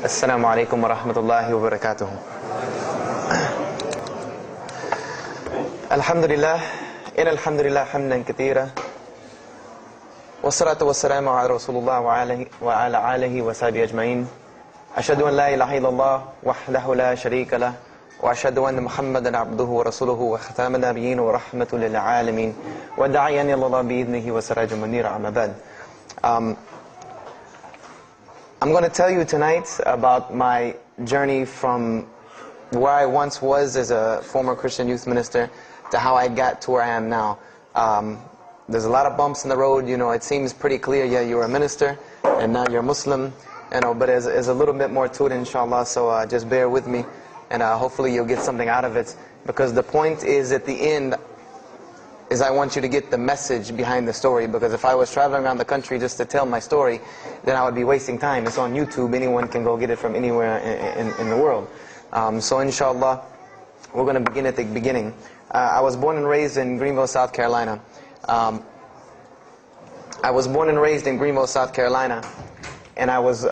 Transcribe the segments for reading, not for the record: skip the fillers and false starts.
Assalamu alaikum wa rahmatullahi wa barakatuh. Alhamdulillah, in alhamdulillah hamdan kathira. Wassalatu wassalamu ala Rasulullah wa ala alihi wa sahbihi ajma'in. Ashhadu an la ilaha illallah wahdahu la sharika lah. Wa ashhadu anna Muhammadan abduhu wa rasuluhu wa khataman nabiyyin wa rahmatul lil alamin. Wa da'iyan ila Allah bi idnihi wa sirajan munira amma ba'd. I'm going to tell you tonight about my journey from where I once was as a former Christian youth minister to how I got to where I am now. There's a lot of bumps in the road, you know. It seems pretty clear, yeah, you were a minister and now you're a Muslim, you know, but there's a little bit more to it, inshallah, so just bear with me and hopefully you'll get something out of it, because the point is, at the end, is I want you to get the message behind the story. Because if I was traveling around the country just to tell my story, then I would be wasting time. It's on YouTube. Anyone can go get it from anywhere in the world. So inshallah, we're going to begin at the beginning. I was born and raised in Greenville, South Carolina. And I was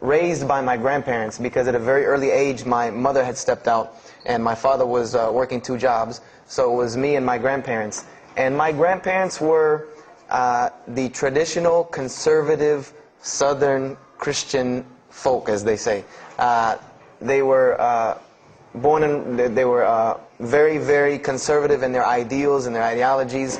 raised by my grandparents, because at a very early age, my mother had stepped out and my father was working two jobs. So it was me and my grandparents. And my grandparents were the traditional, conservative, Southern Christian folk, as they say. They were very, very conservative in their ideals and their ideologies,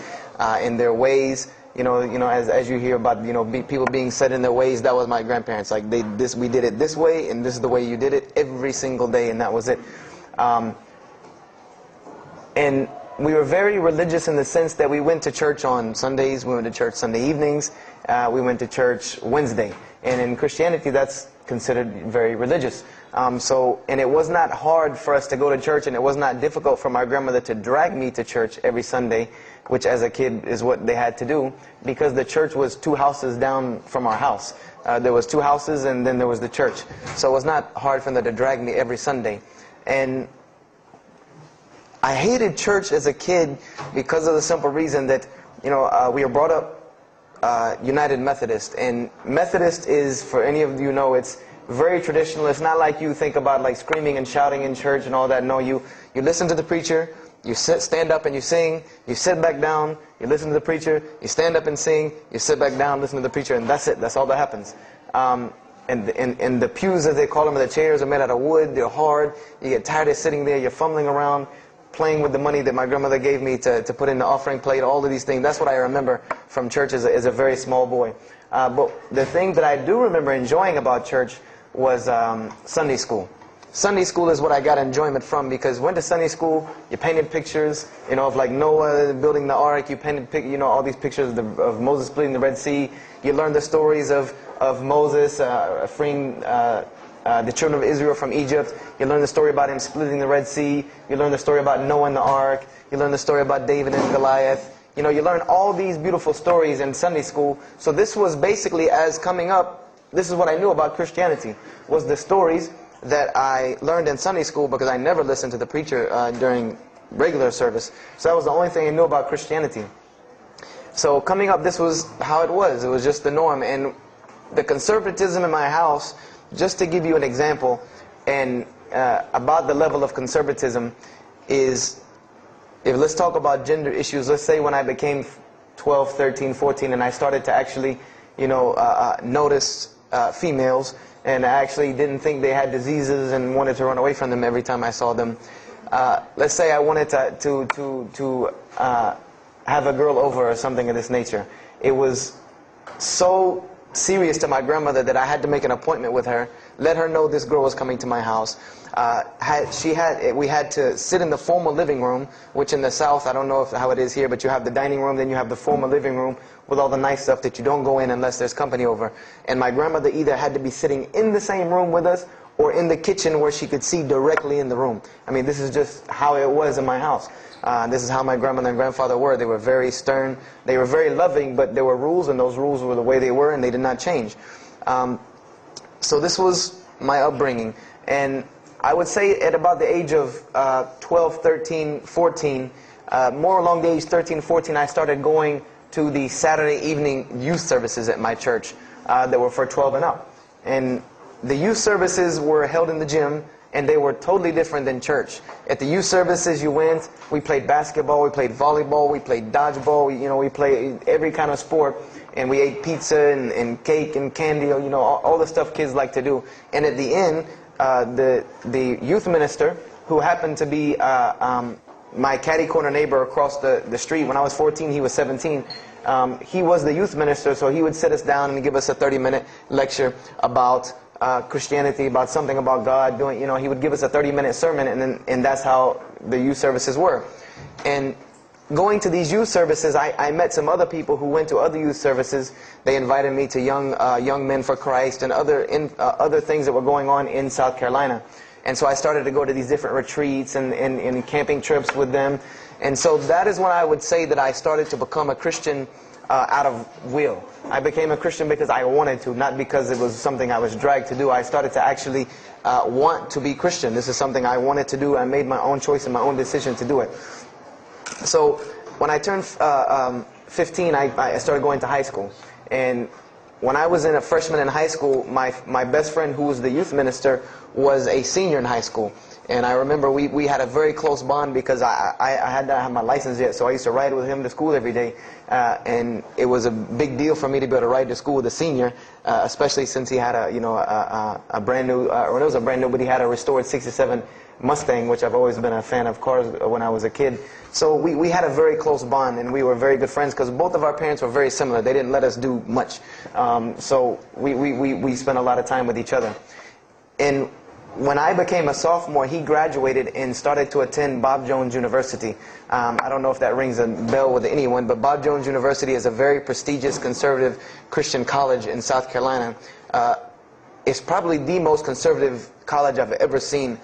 in their ways. You know, as you hear about, you know, people being set in their ways, that was my grandparents. Like, we did it this way, and this is the way you did it every single day, and that was it. And we were very religious in the sense that we went to church on Sundays, we went to church Sunday evenings, we went to church Wednesday. And in Christianity, that's considered very religious. And it was not hard for us to go to church, and it was not difficult for my grandmother to drag me to church every Sunday, which as a kid is what they had to do, because the church was two houses down from our house. There was two houses, and then there was the church. So it was not hard for them to drag me every Sunday. And I hated church as a kid because of the simple reason that, you know, we were brought up United Methodist. And Methodist is, for any of you know, it's very traditional. It's not like you think about, like, screaming and shouting in church and all that. No, you listen to the preacher, you stand up and you sing, you sit back down, you listen to the preacher, you stand up and sing, you sit back down, listen to the preacher, and that's it. That's all that happens. And the pews, as they call them, or the chairs, are made out of wood. They're hard. You get tired of sitting there. You're fumbling around, playing with the money that my grandmother gave me to put in the offering plate, all of these things. That's what I remember from church as a very small boy. But the thing that I do remember enjoying about church was Sunday school. Sunday school is what I got enjoyment from, because went to Sunday school, you painted pictures, you know, of like Noah building the ark, you painted, you know, all these pictures of Moses splitting the Red Sea. You learned the stories of Moses freeing the children of Israel from Egypt. You learn the story about him splitting the Red Sea. You learn the story about Noah and the ark. You learn the story about David and Goliath. You know, you learn all these beautiful stories in Sunday school. So this was basically, as coming up, this is what I knew about Christianity, was the stories that I learned in Sunday school, because I never listened to the preacher during regular service. So that was the only thing I knew about Christianity. So coming up, this was how it was. It was just the norm. And the conservatism in my house, just to give you an example, and about the level of conservatism is, if let's talk about gender issues, let's say when I became 12, 13, 14, and I started to actually, you know, notice females, and I actually didn't think they had diseases and wanted to run away from them every time I saw them. Let's say I wanted to have a girl over or something of this nature. It was so serious to my grandmother that I had to make an appointment with her, let her know this girl was coming to my house. We had to sit in the formal living room, which in the South, I don't know how it is here, but you have the dining room, then you have the formal living room with all the nice stuff that you don't go in unless there's company over. And my grandmother either had to be sitting in the same room with us or in the kitchen where she could see directly in the room. I mean, this is just how it was in my house. This is how my grandmother and grandfather were. They were very stern. They were very loving, but there were rules, and those rules were the way they were, and they did not change. So this was my upbringing. And I would say at about the age of 12, 13, 14, more along the age 13, 14, I started going to the Saturday evening youth services at my church that were for 12 and up. And The youth services were held in the gym, and they were totally different than church. At the youth services, you went, we played basketball, we played volleyball, we played dodgeball, you know, we played every kind of sport, and we ate pizza and cake and candy, you know, all the stuff kids like to do. And at the end, the youth minister, who happened to be my catty corner neighbor across the street. When I was 14, he was 17. He was the youth minister, so he would sit us down and give us a 30-minute lecture about Christianity, about something about God, doing, you know, he would give us a 30-minute sermon, and that's how the youth services were. And going to these youth services, I met some other people who went to other youth services. They invited me to Young Men for Christ and other things that were going on in South Carolina. And so I started to go to these different retreats and camping trips with them. And so that is when I would say that I started to become a Christian out of will. I became a Christian because I wanted to, not because it was something I was dragged to do. I started to actually want to be Christian. This is something I wanted to do. I made my own choice and my own decision to do it. So when I turned 15, I started going to high school. And when I was a freshman in high school, my best friend, who was the youth minister, was a senior in high school. And I remember we had a very close bond because I had not had my license yet, so I used to ride with him to school every day. And it was a big deal for me to be able to ride to school with a senior, especially since he had a brand new, or it was a brand new, but he had a restored '67 Mustang, which I've always been a fan of cars when I was a kid. So we had a very close bond, and we were very good friends because both of our parents were very similar. They didn't let us do much. So we spent a lot of time with each other. And when I became a sophomore, he graduated and started to attend Bob Jones University. I don't know if that rings a bell with anyone, but Bob Jones University is a very prestigious conservative Christian college in South Carolina. It's probably the most conservative college I've ever seen,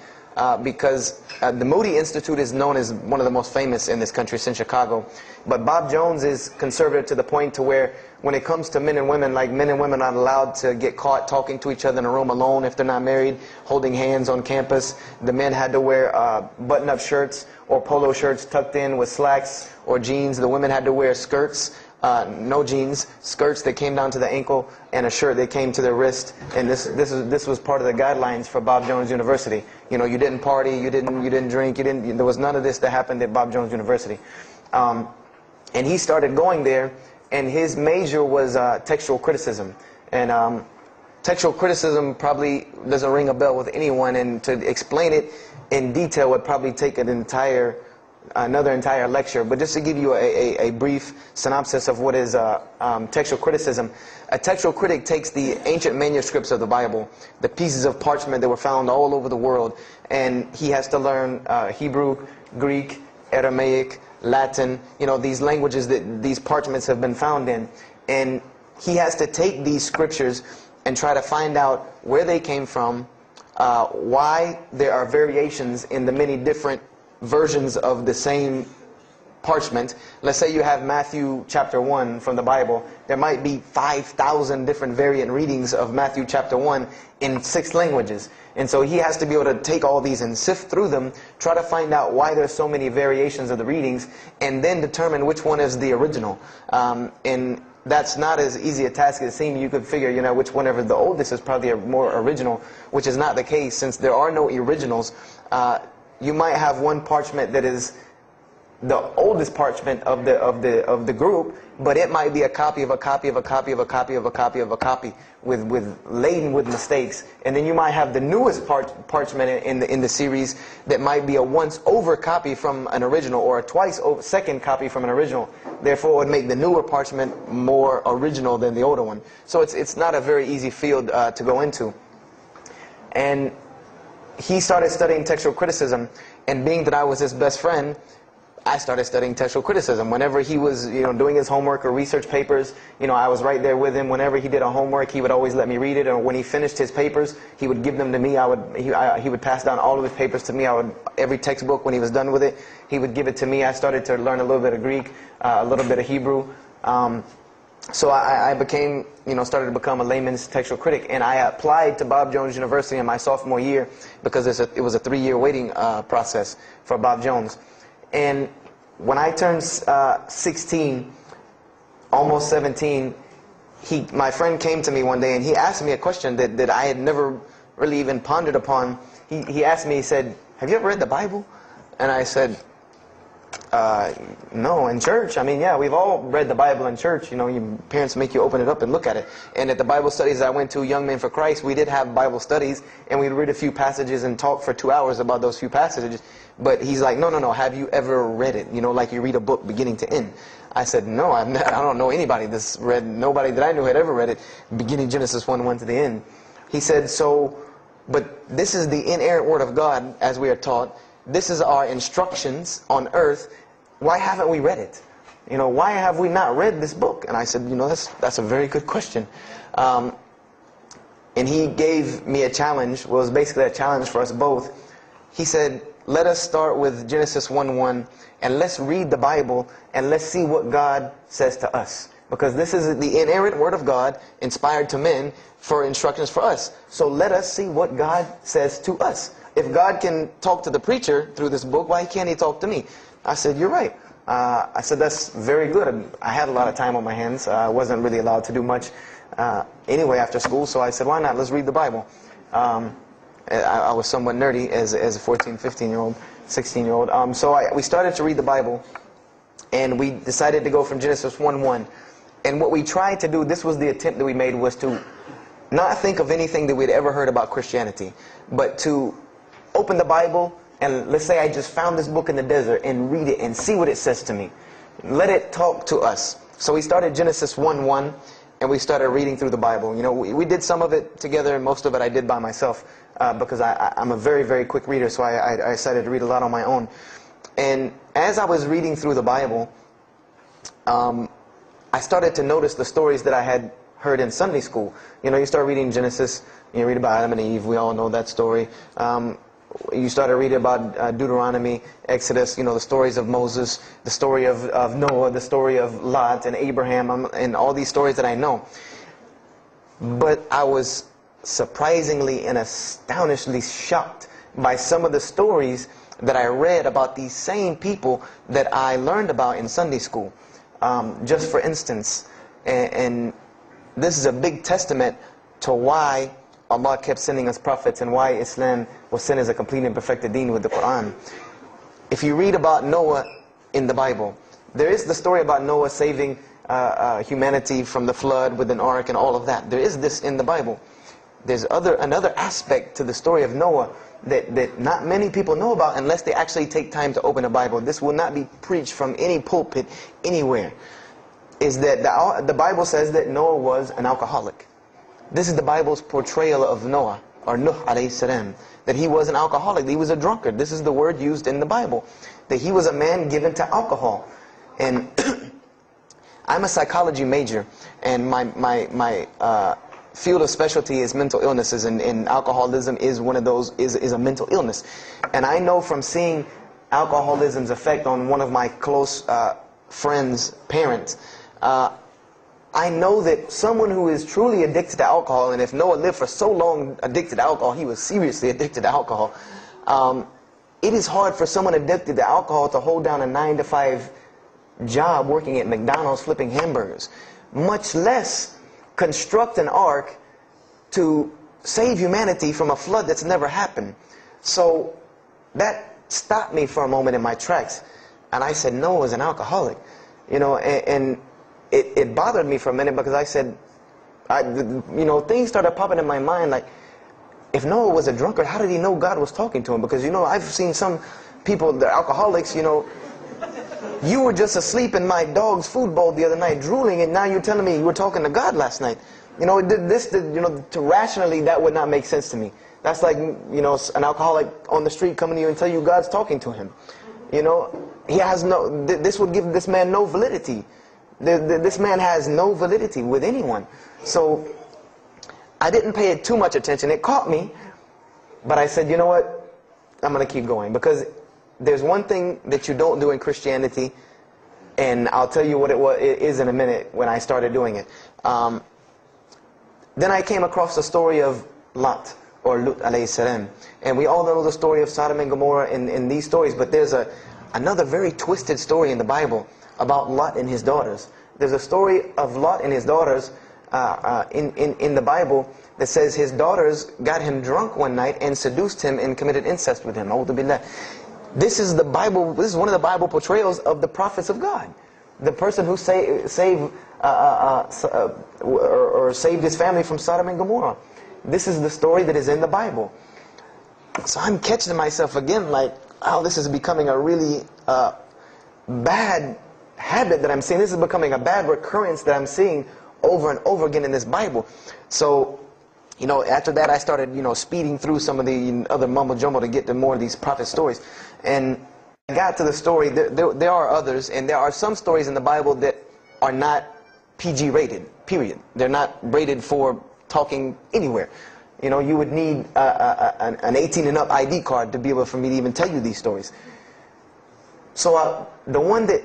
because the Moody Institute is known as one of the most famous in this country since Chicago. But Bob Jones is conservative to the point to where when it comes to men and women, like men and women are allowed to get caught talking to each other in a room alone if they're not married, holding hands on campus. The men had to wear button-up shirts or polo shirts tucked in with slacks or jeans. The women had to wear skirts, no jeans, skirts that came down to the ankle and a shirt that came to the wrist. And this was part of the guidelines for Bob Jones University. You know, you didn't party, you didn't drink, there was none of this that happened at Bob Jones University. And he started going there. And his major was textual criticism. And textual criticism probably doesn't ring a bell with anyone. And to explain it in detail would probably take another entire lecture. But just to give you a brief synopsis of what is textual criticism. A textual critic takes the ancient manuscripts of the Bible, the pieces of parchment that were found all over the world, and he has to learn Hebrew, Greek, Aramaic, Latin, you know, these languages that these parchments have been found in. And he has to take these scriptures and try to find out where they came from, why there are variations in the many different versions of the same parchment. Let's say you have Matthew chapter 1 from the Bible. There might be 5,000 different variant readings of Matthew chapter 1 in 6 languages. And so he has to be able to take all these and sift through them, try to find out why there's so many variations of the readings, and then determine which one is the original. And that's not as easy a task as it seems. You could figure, you know, which one ever the oldest is probably a more original, which is not the case since there are no originals. You might have one parchment that is the oldest parchment of the group, but it might be a copy of a copy of a copy of a copy of a copy of a copy with laden with mistakes. And then you might have the newest parchment in the series that might be a once over copy from an original or a twice over second copy from an original. Therefore, it would make the newer parchment more original than the older one. So it's not a very easy field to go into. And he started studying textual criticism, and being that I was his best friend, I started studying textual criticism. Whenever he was, you know, doing his homework or research papers, you know, I was right there with him. Whenever he did a homework, he would always let me read it. Or when he finished his papers, he would give them to me. He would pass down all of his papers to me. Every textbook, when he was done with it, he would give it to me. I started to learn a little bit of Greek, a little bit of Hebrew. So I became, you know, started to become a layman's textual critic. And I applied to Bob Jones University in my sophomore year because it was a 3-year waiting process for Bob Jones. And when I turned 16, almost 17, my friend came to me one day and he asked me a question that I had never really even pondered upon. He asked me, he said, "Have you ever read the Bible?" And I said, "No, in church. I mean, yeah, we've all read the Bible in church. You know, your parents make you open it up and look at it." And at the Bible studies I went to, Young Men for Christ, we did have Bible studies, and we'd read a few passages and talk for 2 hours about those few passages. But he's like, no, have you ever read it? You know, like you read a book beginning to end. I said, "No, I don't know anybody that's read, nobody that I knew had ever read it, beginning Genesis 1:1 to the end." He said, "So, but this is the inerrant word of God as we are taught. This is our instructions on earth. Why haven't we read it? You know, why have we not read this book?" And I said, "You know, that's a very good question." And he gave me a challenge, well, it was basically a challenge for us both. He said, "Let us start with Genesis 1:1, and let's read the Bible, and let's see what God says to us. Because this is the inerrant word of God, inspired to men, for instructions for us. So let us see what God says to us. If God can talk to the preacher through this book, why can't he talk to me?" I said, "You're right." I said, "That's very good." I had a lot of time on my hands. I wasn't really allowed to do much anyway after school, so I said, "Why not? Let's read the Bible." I was somewhat nerdy as a 14, 15-year-old, 16-year-old. So we started to read the Bible, and we decided to go from Genesis 1:1. And what we tried to do, this was the attempt that we made, was to not think of anything that we'd ever heard about Christianity, but to open the Bible, and let's say I just found this book in the desert, and read it and see what it says to me. Let it talk to us. So we started Genesis 1:1, and we started reading through the Bible. You know, we did some of it together, and most of it I did by myself. Because I'm a very, very quick reader, so I decided to read a lot on my own. And as I was reading through the Bible, I started to notice the stories that I had heard in Sunday school. You know, you start reading Genesis, you read about Adam and Eve, we all know that story. You started reading about Deuteronomy, Exodus, you know, the stories of Moses, the story of Noah, the story of Lot and Abraham, and all these stories that I know. But I was surprisingly and astonishingly shocked by some of the stories that I read about these same people that I learned about in Sunday school. Just for instance, and this is a big testament to why Allah kept sending us prophets and why Islam was sent as a complete and perfected deen with the Quran. If you read about Noah in the Bible, there is the story about Noah saving humanity from the flood with an ark and all of that. There is this in the Bible. There's another aspect to the story of Noah that not many people know about unless they actually take time to open a Bible. This will not be preached from any pulpit anywhere. Is that the Bible says that Noah was an alcoholic. This is the Bible's portrayal of Noah, or Nuh alayhi salam, that he was an alcoholic, that he was a drunkard. This is the word used in the Bible, that he was a man given to alcohol. And I'm a psychology major, and my field of specialty is mental illnesses, and alcoholism is one of those, is a mental illness. And I know from seeing alcoholism's effect on one of my close friends' parents, I know that someone who is truly addicted to alcohol, and if Noah lived for so long addicted to alcohol, he was seriously addicted to alcohol, it is hard for someone addicted to alcohol to hold down a 9-to-5 job working at McDonald's flipping hamburgers, much less construct an ark to save humanity from a flood that's never happened. So that stopped me for a moment in my tracks, and I said, Noah was an alcoholic, you know, and it bothered me for a minute, because I said, you know, things started popping in my mind, like, if Noah was a drunkard, how did he know God was talking to him? Because, you know, I've seen some people, they're alcoholics, you know, you were just asleep in my dog's food bowl the other night, drooling, and now you're telling me you were talking to God last night. You know, you know, to rationally, that would not make sense to me. That's like, you know, an alcoholic on the street coming to you and tell you God's talking to him. You know, he has no, this would give this man no validity. This man has no validity with anyone. So, I didn't pay it too much attention. It caught me, but I said, you know what, I'm going to keep going, because there's one thing that you don't do in Christianity, and I'll tell you what it is in a minute when I started doing it. Then I came across the story of Lot, or Lut alayhi salam. And we all know the story of Sodom and Gomorrah in these stories, but there's another very twisted story in the Bible about Lot and his daughters. There's a story of Lot and his daughters in the Bible that says his daughters got him drunk one night and seduced him and committed incest with him. A'udhu billah. This is the Bible. This is one of the Bible portrayals of the prophets of God. The person who saved his family from Sodom and Gomorrah. This is the story that is in the Bible. So I'm catching myself again like, oh, this is becoming a really bad habit that I'm seeing. This is becoming a bad recurrence that I'm seeing over and over again in this Bible. So, you know, after that I started, you know, speeding through some of the other mumbo jumbo to get to more of these prophet stories. And I got to the story, there are others, and there are some stories in the Bible that are not PG rated, period. They're not rated for talking anywhere. You know, you would need an 18 and up ID card to be able for me to even tell you these stories. So the one that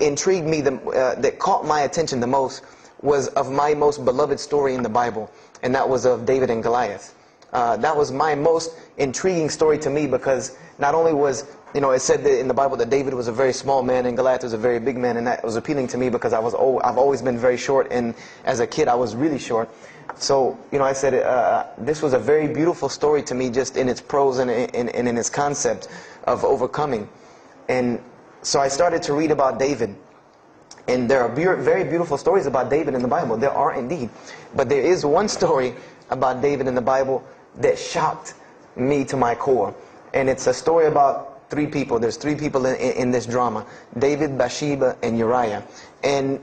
intrigued me, that caught my attention the most, was of my most beloved story in the Bible, and that was of David and Goliath. That was my most intriguing story to me because not only was, you know, it said that in the Bible that David was a very small man and Goliath was a very big man, and that was appealing to me because I've always been very short, and as a kid I was really short. So, you know, I said this was a very beautiful story to me just in its prose and in its concept of overcoming. And so I started to read about David, and there are very beautiful stories about David in the Bible. There are indeed, but there is one story about David in the Bible that shocked me to my core, and it's a story about three people. There's three people in this drama: David, Bathsheba, and Uriah. And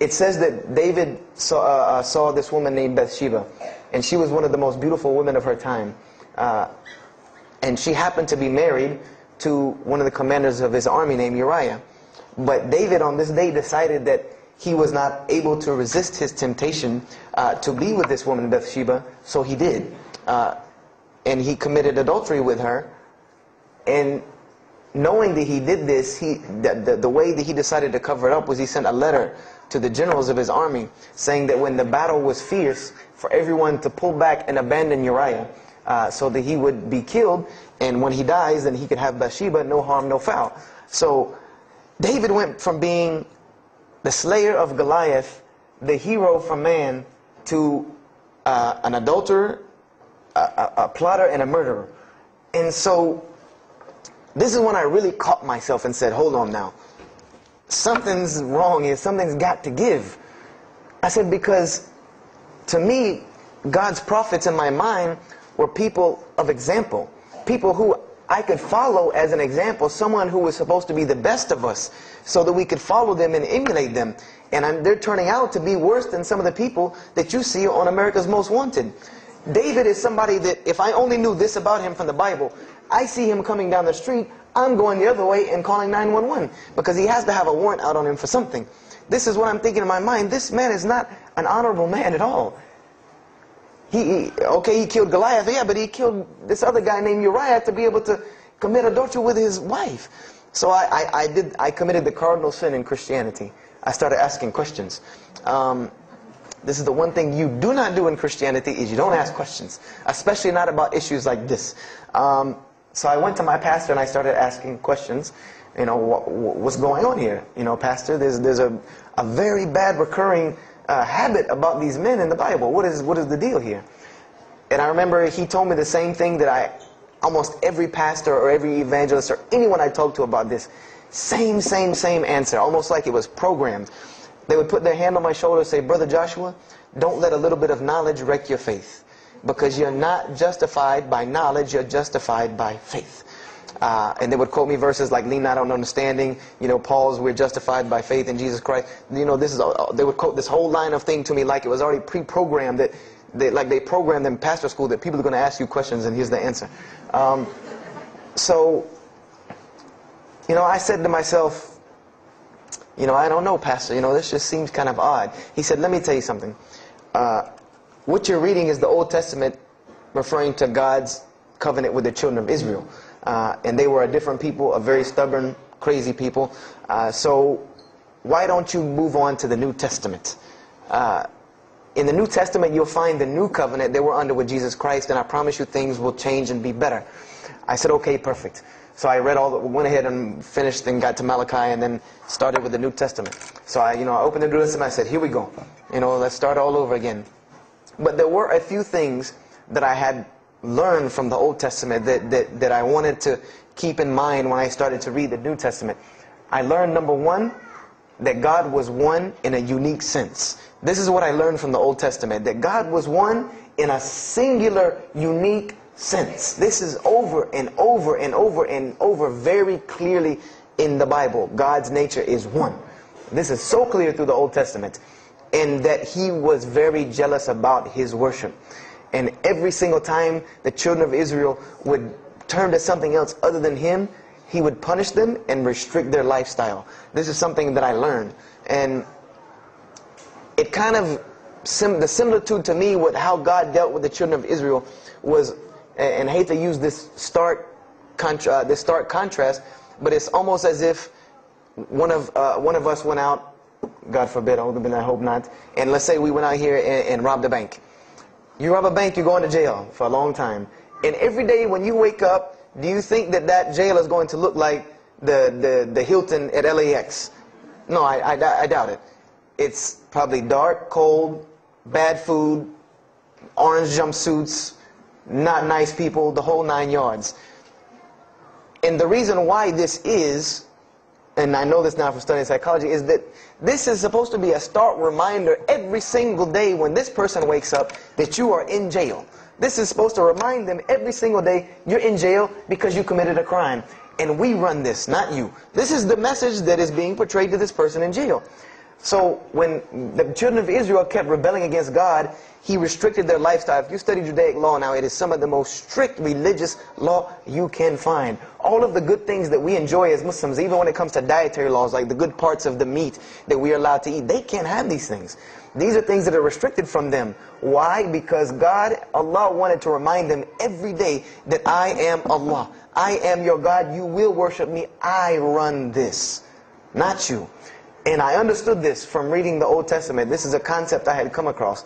it says that David saw this woman named Bathsheba, and she was one of the most beautiful women of her time, and she happened to be married to one of the commanders of his army named Uriah. But David on this day decided that he was not able to resist his temptation to be with this woman Bathsheba, so he did. And he committed adultery with her. And knowing that he did this, the way that he decided to cover it up was he sent a letter to the generals of his army saying that when the battle was fierce, for everyone to pull back and abandon Uriah so that he would be killed. And when he dies, then he could have Bathsheba, no harm, no foul. So David went from being the slayer of Goliath, the hero for man, to an adulterer, a plotter, and a murderer. And so this is when I really caught myself and said, hold on now. Something's wrong here. Something's got to give. I said, because to me, God's prophets in my mind were people of example. People who I could follow as an example, someone who was supposed to be the best of us, so that we could follow them and emulate them. And they're turning out to be worse than some of the people that you see on America's Most Wanted. David is somebody that, if I only knew this about him from the Bible, I see him coming down the street, I'm going the other way and calling 911, because he has to have a warrant out on him for something. This is what I'm thinking in my mind. This man is not an honorable man at all. He killed Goliath, yeah, but he killed this other guy named Uriah to be able to commit adultery with his wife. So I committed the cardinal sin in Christianity. I started asking questions. This is the one thing you do not do in Christianity, is you don't ask questions, especially not about issues like this. So I went to my pastor and I started asking questions. You know, what's going on here? You know, pastor, there's a very bad recurring habit about these men in the Bible. What is the deal here? And I remember he told me the same thing that almost every pastor or every evangelist or anyone I talked to about this. Same answer, almost like it was programmed. They would put their hand on my shoulder and say, Brother Joshua, don't let a little bit of knowledge wreck your faith. Because you're not justified by knowledge, you're justified by faith. And they would quote me verses like, lean not on understanding, you know, Paul's, we're justified by faith in Jesus Christ. You know, this is all, they would quote this whole line of thing to me like it was already pre-programmed, that they programmed in pastor school that people are going to ask you questions and here's the answer. So, you know, I said to myself, you know, I don't know, pastor, you know, this just seems kind of odd. He said, let me tell you something. What you're reading is the Old Testament referring to God's covenant with the children of Israel. And they were a different people, a very stubborn, crazy people. So why don't you move on to the New Testament? In the New Testament, you'll find the new covenant that we're under with Jesus Christ, and I promise you things will change and be better. I said, okay, perfect. So I read all, went ahead and finished, and got to Malachi, and then started with the New Testament. So I, I opened the New Testament. I said, here we go. Let's start all over again. But there were a few things that I had learned from the Old Testament that I wanted to keep in mind when I started to read the New Testament. I learned, number one, that God was one in a unique sense. This is what I learned from the Old Testament, that God was one in a singular, unique sense. This is over and over and over and over very clearly in the Bible. God's nature is one. This is so clear through the Old Testament. And that he was very jealous about his worship. And every single time the children of Israel would turn to something else other than him, he would punish them and restrict their lifestyle. This is something that I learned. And it kind of, the similitude to me with how God dealt with the children of Israel was, and I hate to use this stark contrast, but it's almost as if one of us went out, God forbid, I hope not, and let's say we went out here and robbed a bank. You rob a bank, you're going to jail for a long time. And every day when you wake up, do you think that that jail is going to look like the Hilton at LAX? No, I doubt it. It's probably dark, cold, bad food, orange jumpsuits, not nice people, the whole 9 yards. And the reason why this is, and I know this now from studying psychology, is that this is supposed to be a stark reminder every single day when this person wakes up that you are in jail. This is supposed to remind them every single day you're in jail because you committed a crime. And we run this, not you. This is the message that is being portrayed to this person in jail. So when the children of Israel kept rebelling against God, he restricted their lifestyle. If you study Judaic law now, it is some of the most strict religious law you can find. All of the good things that we enjoy as Muslims, even when it comes to dietary laws, like the good parts of the meat that we are allowed to eat, they can't have these things. These are things that are restricted from them. Why? Because God, Allah, wanted to remind them every day that I am Allah. I am your God. You will worship me. I run this, not you. And I understood this from reading the Old Testament. This is a concept I had come across.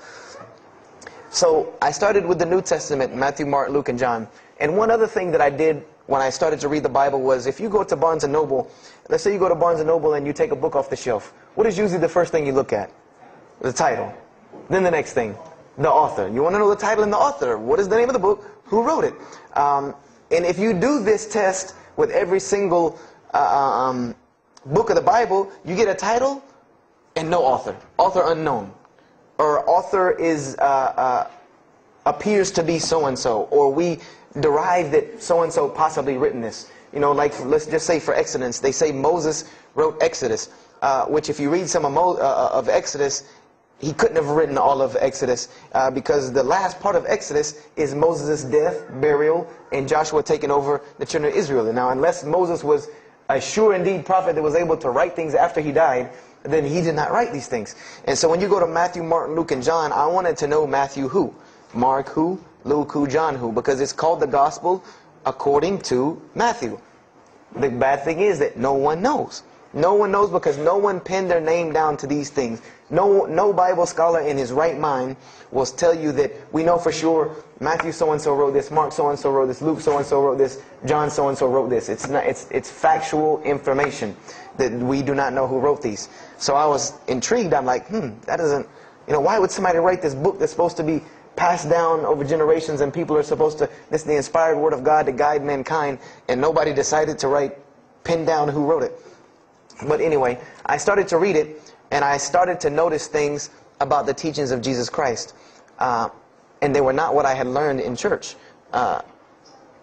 So I started with the New Testament, Matthew, Mark, Luke, and John. And one other thing that I did when I started to read the Bible was, if you go to Barnes & Noble, let's say you go to Barnes & Noble and you take a book off the shelf, what is usually the first thing you look at? The title. Then the next thing, the author. You want to know the title and the author. What is the name of the book? Who wrote it? And if you do this test with every single book of the Bible, you get a title and no author. Author unknown, or author is appears to be so and so, or we derive that so and so possibly written this. Like let's just say for Exodus, they say Moses wrote Exodus, which if you read some of Exodus, he couldn't have written all of Exodus because the last part of Exodus is Moses' death, burial, and Joshua taking over the children of Israel. And now, unless Moses was a sure indeed prophet that was able to write things after he died, then he did not write these things. And so when you go to Matthew, Mark, Luke, and John, I wanted to know Matthew who, Mark who, Luke who, John who, because it's called the gospel according to Matthew. The bad thing is that no one knows. No one knows because no one pinned their name down to these things. No Bible scholar in his right mind will tell you that we know for sure Matthew so-and-so wrote this, Mark so-and-so wrote this, Luke so-and-so wrote this, John so-and-so wrote this. It's factual information that we do not know who wrote these. So I was intrigued. I'm like, that doesn't, why would somebody write this book that's supposed to be passed down over generations and people are supposed to, this is the inspired word of God to guide mankind, and nobody decided to pin down who wrote it. But anyway, I started to read it, and I started to notice things about the teachings of Jesus Christ. And they were not what I had learned in church.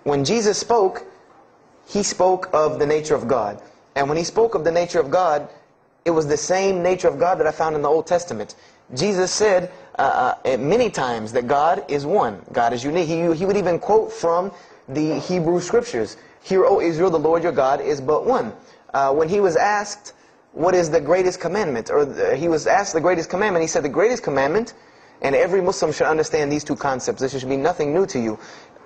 When Jesus spoke, he spoke of the nature of God. And when he spoke of the nature of God, it was the same nature of God that I found in the Old Testament. Jesus said many times that God is one. God is unique. He would even quote from the Hebrew Scriptures. Hear, O Israel, the Lord your God is but one. When he was asked, what is the greatest commandment? He was asked the greatest commandment. He said the greatest commandment, and every Muslim should understand these two concepts. This should be nothing new to you.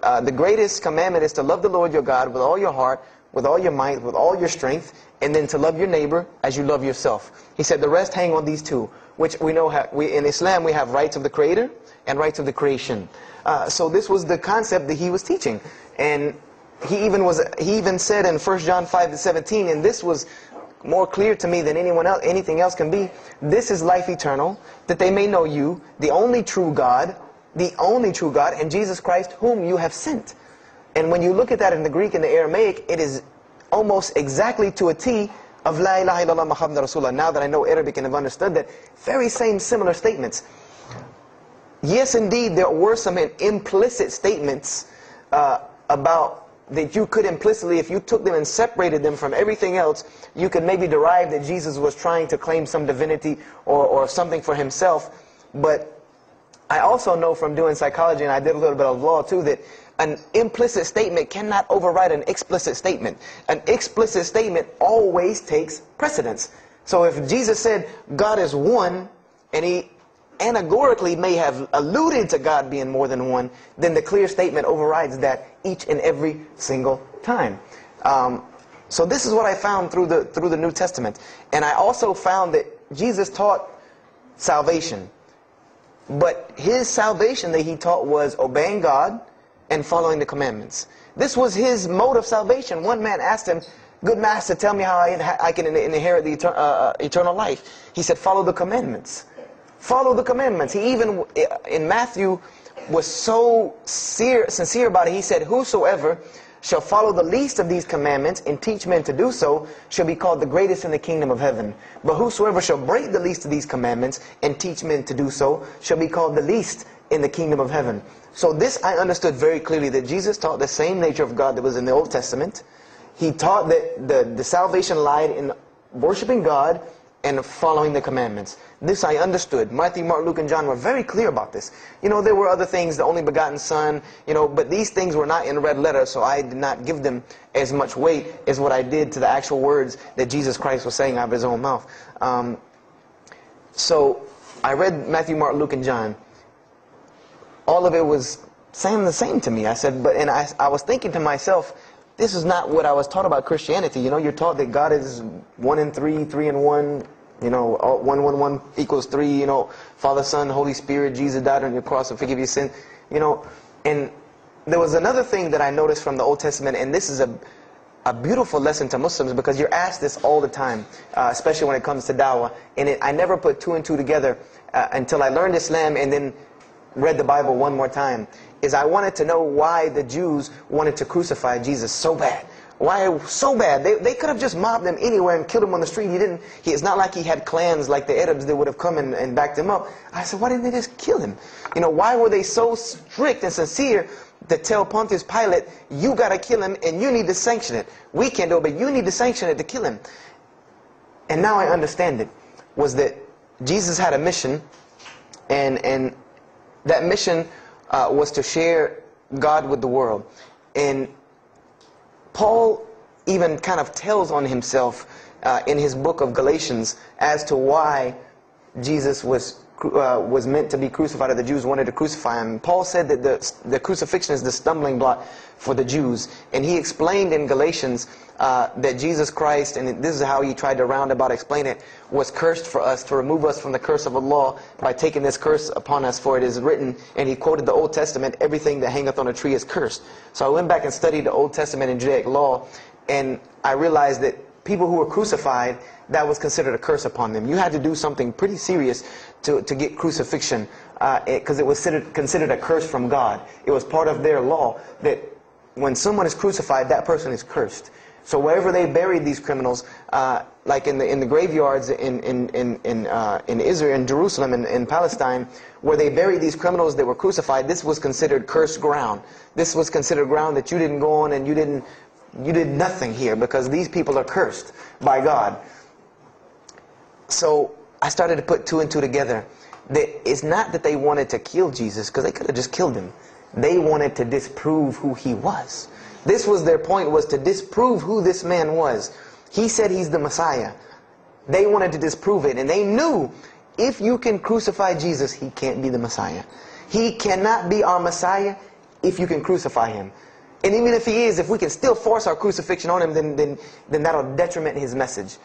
The greatest commandment is to love the Lord your God with all your heart, with all your might, with all your strength, and then to love your neighbor as you love yourself. He said the rest hang on these two, which we know in Islam we have rights of the creator and rights of the creation. So this was the concept that he was teaching. And He even said in 1 John 5:17, and this was more clear to me than anything else can be, this is life eternal, that they may know you, the only true God, and Jesus Christ, whom you have sent. And when you look at that in the Greek and the Aramaic, it is almost exactly to a T of La ilaha illallah Muhammad Rasulullah. Now that I know Arabic and have understood that, very same similar statements. Yes, indeed, there were some implicit statements about that you could implicitly, if you took them and separated them from everything else, you could maybe derive that Jesus was trying to claim some divinity or something for himself. But I also know from doing psychology, and I did a little bit of law too, that an implicit statement cannot override an explicit statement. An explicit statement always takes precedence. So if Jesus said, God is one, and he anagorically may have alluded to God being more than one, then the clear statement overrides that each and every single time. So this is what I found through the New Testament. And I also found that Jesus taught salvation. But his salvation that he taught was obeying God and following the commandments. This was his mode of salvation. One man asked him, good master, tell me how I can inherit the eternal life. He said, follow the commandments. Follow the commandments. He even, in Matthew, was so sincere about it. He said, whosoever shall follow the least of these commandments and teach men to do so shall be called the greatest in the kingdom of heaven. But whosoever shall break the least of these commandments and teach men to do so shall be called the least in the kingdom of heaven. So this I understood very clearly, that Jesus taught the same nature of God that was in the Old Testament. He taught that the salvation lied in worshiping God and following the commandments. This I understood. Matthew, Mark, Luke, and John were very clear about this. You know, there were other things, the only begotten Son, you know, but these things were not in red letter, so I did not give them as much weight as what I did to the actual words that Jesus Christ was saying out of his own mouth. So I read Matthew, Mark, Luke, and John. All of it was saying the same to me. I said, and I was thinking to myself, this is not what I was taught about Christianity. You know, you're taught that God is 1 and 3, 3 and 1, you know, 1, 1, 1 equals 3, you know, Father, Son, Holy Spirit, Jesus died on your cross to forgive your sin, you know. And there was another thing that I noticed from the Old Testament, and this is a beautiful lesson to Muslims, because you're asked this all the time, especially when it comes to dawah. And I never put 2 and 2 together until I learned Islam and then read the Bible one more time. Is I wanted to know why the Jews wanted to crucify Jesus so bad. Why so bad? They could have just mobbed him anywhere and killed him on the street. He didn't. It's not like he had clans like the Arabs that would have come and backed him up. I said, why didn't they just kill him? You know, why were they so strict and sincere to tell Pontius Pilate, you got to kill him and you need to sanction it. We can't do it, but you need to sanction it to kill him. And now I understand it, was that Jesus had a mission, and that mission was to share God with the world. And Paul even kind of tells on himself in his book of Galatians as to why Jesus was meant to be crucified, or the Jews wanted to crucify him. Paul said that the crucifixion is the stumbling block for the Jews. And he explained in Galatians that Jesus Christ, and this is how he tried to roundabout explain it, was cursed for us, to remove us from the curse of Allah by taking this curse upon us, for it is written. And he quoted the Old Testament, everything that hangeth on a tree is cursed. So I went back and studied the Old Testament and Judaic law, and I realized that people who were crucified, that was considered a curse upon them. You had to do something pretty serious to get crucifixion, because it was considered a curse from God. It was part of their law that when someone is crucified, that person is cursed. So wherever they buried these criminals, like in the graveyards in Israel, in Jerusalem, in Palestine, where they buried these criminals that were crucified, this was considered cursed ground. This was considered ground that you didn't go on, and you did nothing here, because these people are cursed by God. So I started to put 2 and 2 together. It's not that they wanted to kill Jesus, because they could have just killed him. They wanted to disprove who he was. This was their point, was to disprove who this man was. He said he's the Messiah. They wanted to disprove it, and they knew, if you can crucify Jesus, he can't be the Messiah. He cannot be our Messiah if you can crucify him. And even if he is, if we can still force our crucifixion on him, then that'll detriment his message.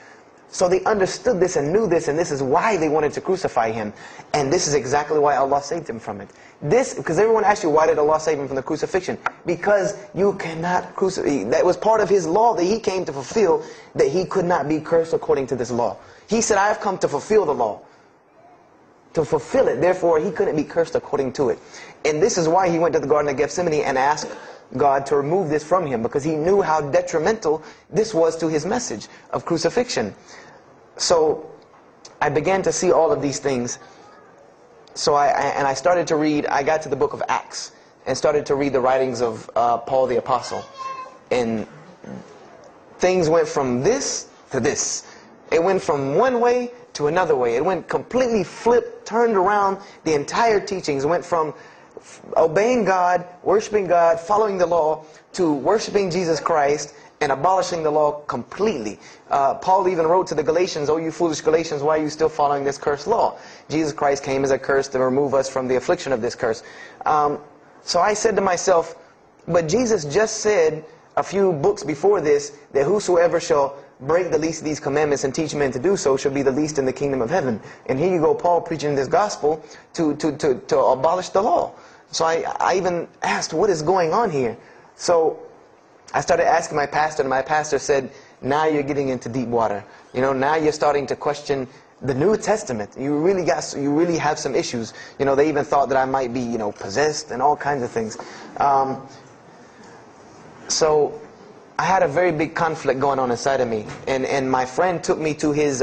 So they understood this and knew this, and this is why they wanted to crucify him. And this is exactly why Allah saved him from it. This, because everyone asks you, why did Allah save him from the crucifixion? Because you cannot crucify. That was part of his law that he came to fulfill, that he could not be cursed according to this law. He said, I have come to fulfill the law. To fulfill it, therefore he couldn't be cursed according to it. And this is why he went to the Garden of Gethsemane and asked God to remove this from him, because he knew how detrimental this was to his message of crucifixion. So I began to see all of these things. So I started to read. I got to the book of Acts and started to read the writings of Paul the Apostle, and things went from this to this. It went from one way to another way. It went completely flipped, turned around. The entire teachings went from obeying God, worshiping God, following the law, to worshiping Jesus Christ and abolishing the law completely. Paul even wrote to the Galatians, "Oh, you foolish Galatians, why are you still following this cursed law? Jesus Christ came as a curse to remove us from the affliction of this curse." So I said to myself, but Jesus just said a few books before this that whosoever shall break the least of these commandments and teach men to do so shall be the least in the kingdom of heaven. And here you go, Paul preaching this gospel to abolish the law. So I even asked, what is going on here? So I started asking my pastor, and my pastor said, now you're getting into deep water. You know, now you're starting to question the New Testament. You really have some issues. You know, they even thought that I might be, you know, possessed and all kinds of things. So I had a very big conflict going on inside of me, and my friend took me to his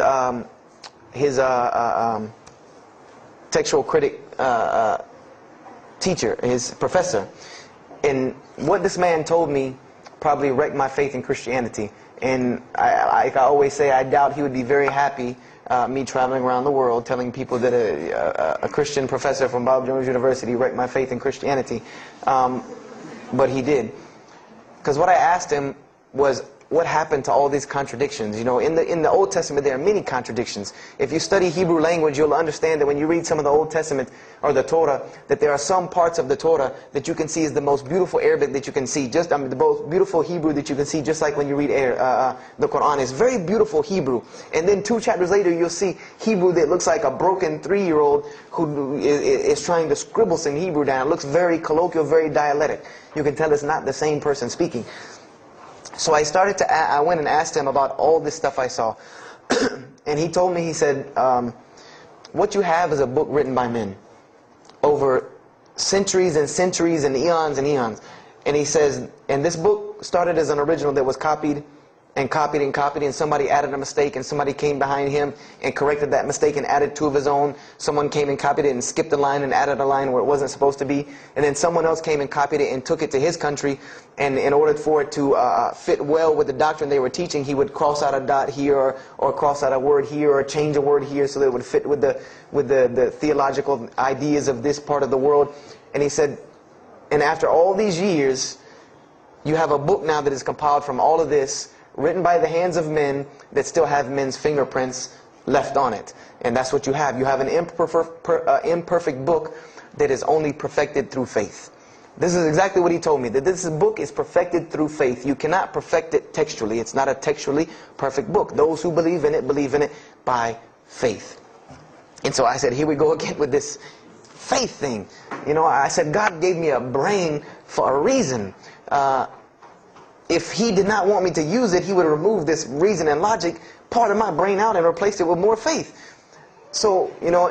textual critic teacher, his professor. And what this man told me probably wrecked my faith in Christianity. And I always say, I doubt he would be very happy, me traveling around the world telling people that a Christian professor from Bob Jones University wrecked my faith in Christianity. But he did. Because what I asked him was, what happened to all these contradictions? You know, in the Old Testament there are many contradictions. If you study Hebrew language, you'll understand that when you read some of the Old Testament or the Torah, that there are some parts of the Torah that you can see is the most beautiful Arabic that you can see, just the most beautiful Hebrew that you can see, just like when you read the Quran. It's very beautiful Hebrew. And then 2 chapters later, you'll see Hebrew that looks like a broken 3-year-old who is trying to scribble some Hebrew down. It looks very colloquial, very dialectic. You can tell it's not the same person speaking. So I went and asked him about all this stuff I saw. And he told me, he said, what you have is a book written by men over centuries and centuries and eons and eons. And he says, and this book started as an original that was copied and copied and copied, and somebody added a mistake, and somebody came behind him and corrected that mistake and added 2 of his own. Someone came and copied it and skipped a line and added a line where it wasn't supposed to be, and then someone else came and copied it and took it to his country, and in order for it to fit well with the doctrine they were teaching, he would cross out a dot here, or cross out a word here, or change a word here so that it would fit with the theological ideas of this part of the world. And he said, and after all these years, you have a book now that is compiled from all of this, written by the hands of men that still have men's fingerprints left on it. And that's what you have. You have an imperfect book that is only perfected through faith. This is exactly what he told me, that this book is perfected through faith. You cannot perfect it textually. It's not a textually perfect book. Those who believe in it by faith. And so I said, here we go again with this faith thing. You know, I said, God gave me a brain for a reason. If he did not want me to use it, he would remove this reason and logic part of my brain out and replace it with more faith. So, you know,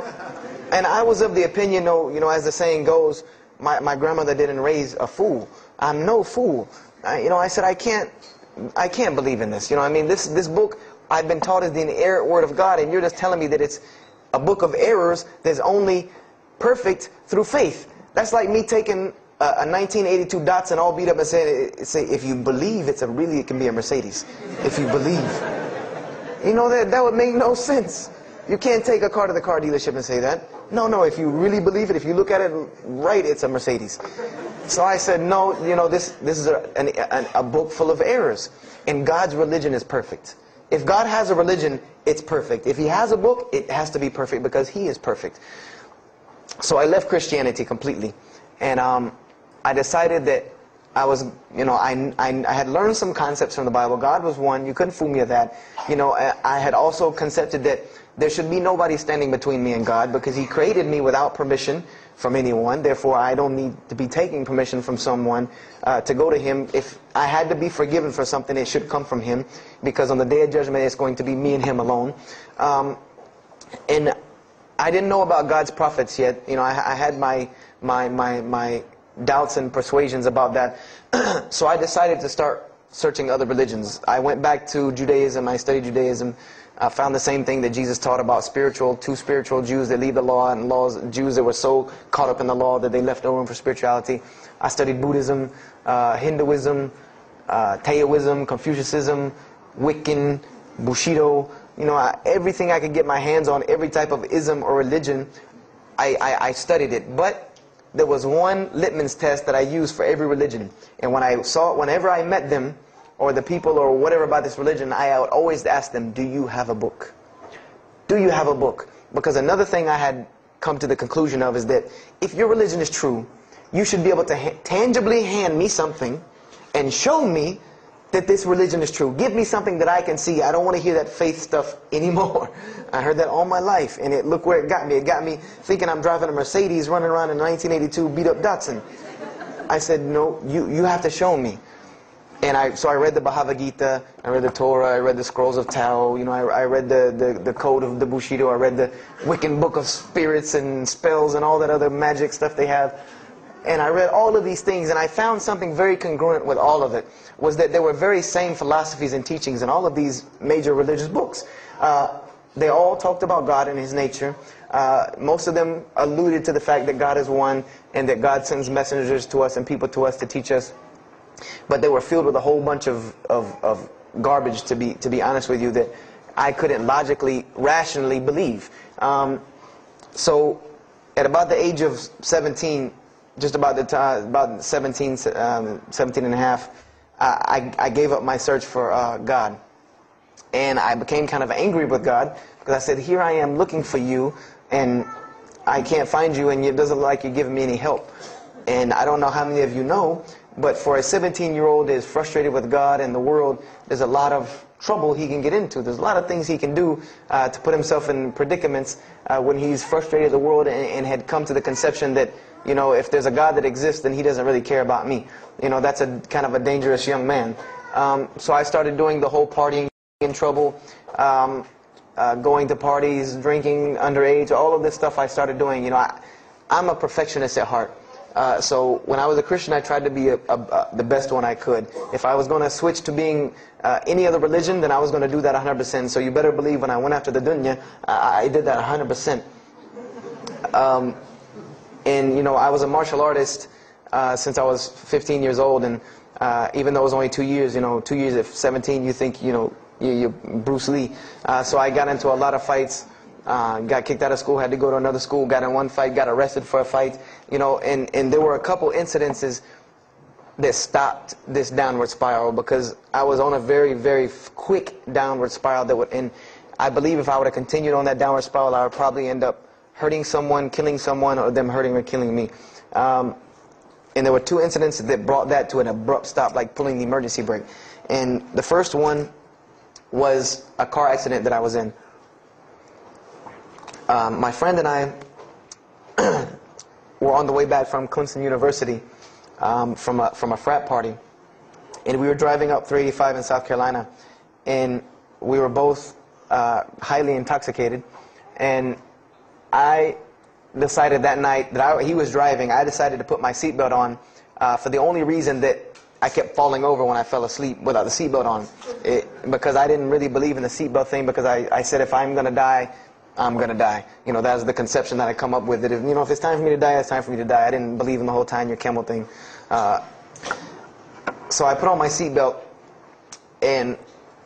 and I was of the opinion, you know, as the saying goes, my grandmother didn't raise a fool. I'm no fool. I said, I can't believe in this. You know, I mean, this book I've been taught is the inerrant word of God, and you're just telling me that it's a book of errors that's only perfect through faith. That's like me taking a 1982 Datsun all beat up and say, if you believe, it can be a Mercedes. If you believe. You know, that would make no sense. You can't take a car to the car dealership and say that. No, if you really believe it, if you look at it right, it's a Mercedes. So I said, no, you know, this is a book full of errors. And God's religion is perfect. If God has a religion, it's perfect. If he has a book, it has to be perfect because he is perfect. So I left Christianity completely. And I decided that I was, you know, I had learned some concepts from the Bible. God was one. You couldn't fool me of that. You know, I had also concepted that there should be nobody standing between me and God because He created me without permission from anyone. Therefore, I don't need to be taking permission from someone to go to Him. If I had to be forgiven for something, it should come from Him, because on the Day of Judgment, it's going to be me and Him alone. And I didn't know about God's prophets yet. You know, I had my doubts and persuasions about that. So I decided to start searching other religions. I went back to Judaism. I studied Judaism. I found the same thing that Jesus taught about two spiritual Jews that leave the law, and Jews that were so caught up in the law that they left no room for spirituality. I studied Buddhism, Hinduism, Taoism, Confucianism, Wiccan, Bushido. You know, everything I could get my hands on, every type of ism or religion, I studied it. But there was one litmus test that I used for every religion. And whenever I met them, or the people, or whatever about this religion, I would always ask them, do you have a book? Do you have a book? Because another thing I had come to the conclusion of is that if your religion is true, you should be able to tangibly hand me something and show me that this religion is true. Give me something that I can see. I don't want to hear that faith stuff anymore. I heard that all my life, and look where it got me. It got me thinking I'm driving a Mercedes, running around in 1982 beat-up Datsun. I said, no, you have to show me. And so I read the Bhagavad Gita, I read the Torah, I read the Scrolls of Tao, you know, I read the Code of the Bushido, I read the Wiccan Book of Spirits and Spells and all that other magic stuff they have. And I read all of these things, and I found something very congruent with all of it, was that there were very same philosophies and teachings in all of these major religious books. They all talked about God and His nature. Most of them alluded to the fact that God is one, and that God sends messengers to us and people to us to teach us. But they were filled with a whole bunch of garbage, to be honest with you, that I couldn't logically, rationally believe. So at about the age of 17, just about the time, about 17 and a half, I gave up my search for God. And I became kind of angry with God, because I said, here I am looking for you, and I can't find you, and it doesn't look like you're giving me any help. And I don't know how many of you know, but for a 17-year-old that is frustrated with God and the world, there's a lot of trouble he can get into. There's a lot of things he can do to put himself in predicaments when he's frustrated with the world and had come to the conception that, you know, if there's a God that exists, then He doesn't really care about me. You know, that's a kind of a dangerous young man. So I started doing the whole partying, in trouble, going to parties, drinking underage, all of this stuff I started doing. You know, I'm a perfectionist at heart. So when I was a Christian, I tried to be the best one I could. If I was going to switch to being any other religion, then I was going to do that 100%. So you better believe when I went after the dunya, I did that 100%. And, you know, I was a martial artist since I was 15 years old. And even though it was only 2 years, you know, 2 years at 17, you think, you know, you're Bruce Lee. So I got into a lot of fights. Got kicked out of school, had to go to another school, got in one fight, got arrested for a fight, you know, and there were a couple incidences that stopped this downward spiral, because I was on a very, very quick downward spiral that would end. I believe if I would have continued on that downward spiral, I would probably end up hurting someone, killing someone, or them hurting or killing me. And there were two incidents that brought that to an abrupt stop, like pulling the emergency brake. And the first one was a car accident that I was in. My friend and I were on the way back from Clemson University from a frat party, and we were driving up 385 in South Carolina, and we were both highly intoxicated, and I decided that night that he was driving. I decided to put my seatbelt on for the only reason that I kept falling over when I fell asleep without the seatbelt on, because I didn't really believe in the seatbelt thing, because I said if I'm going to die, I'm going to die. You know, that was the conception that I come up with. That if, you know, if it's time for me to die, it's time for me to die. I didn't believe in the whole time your camel thing. So I put on my seatbelt, and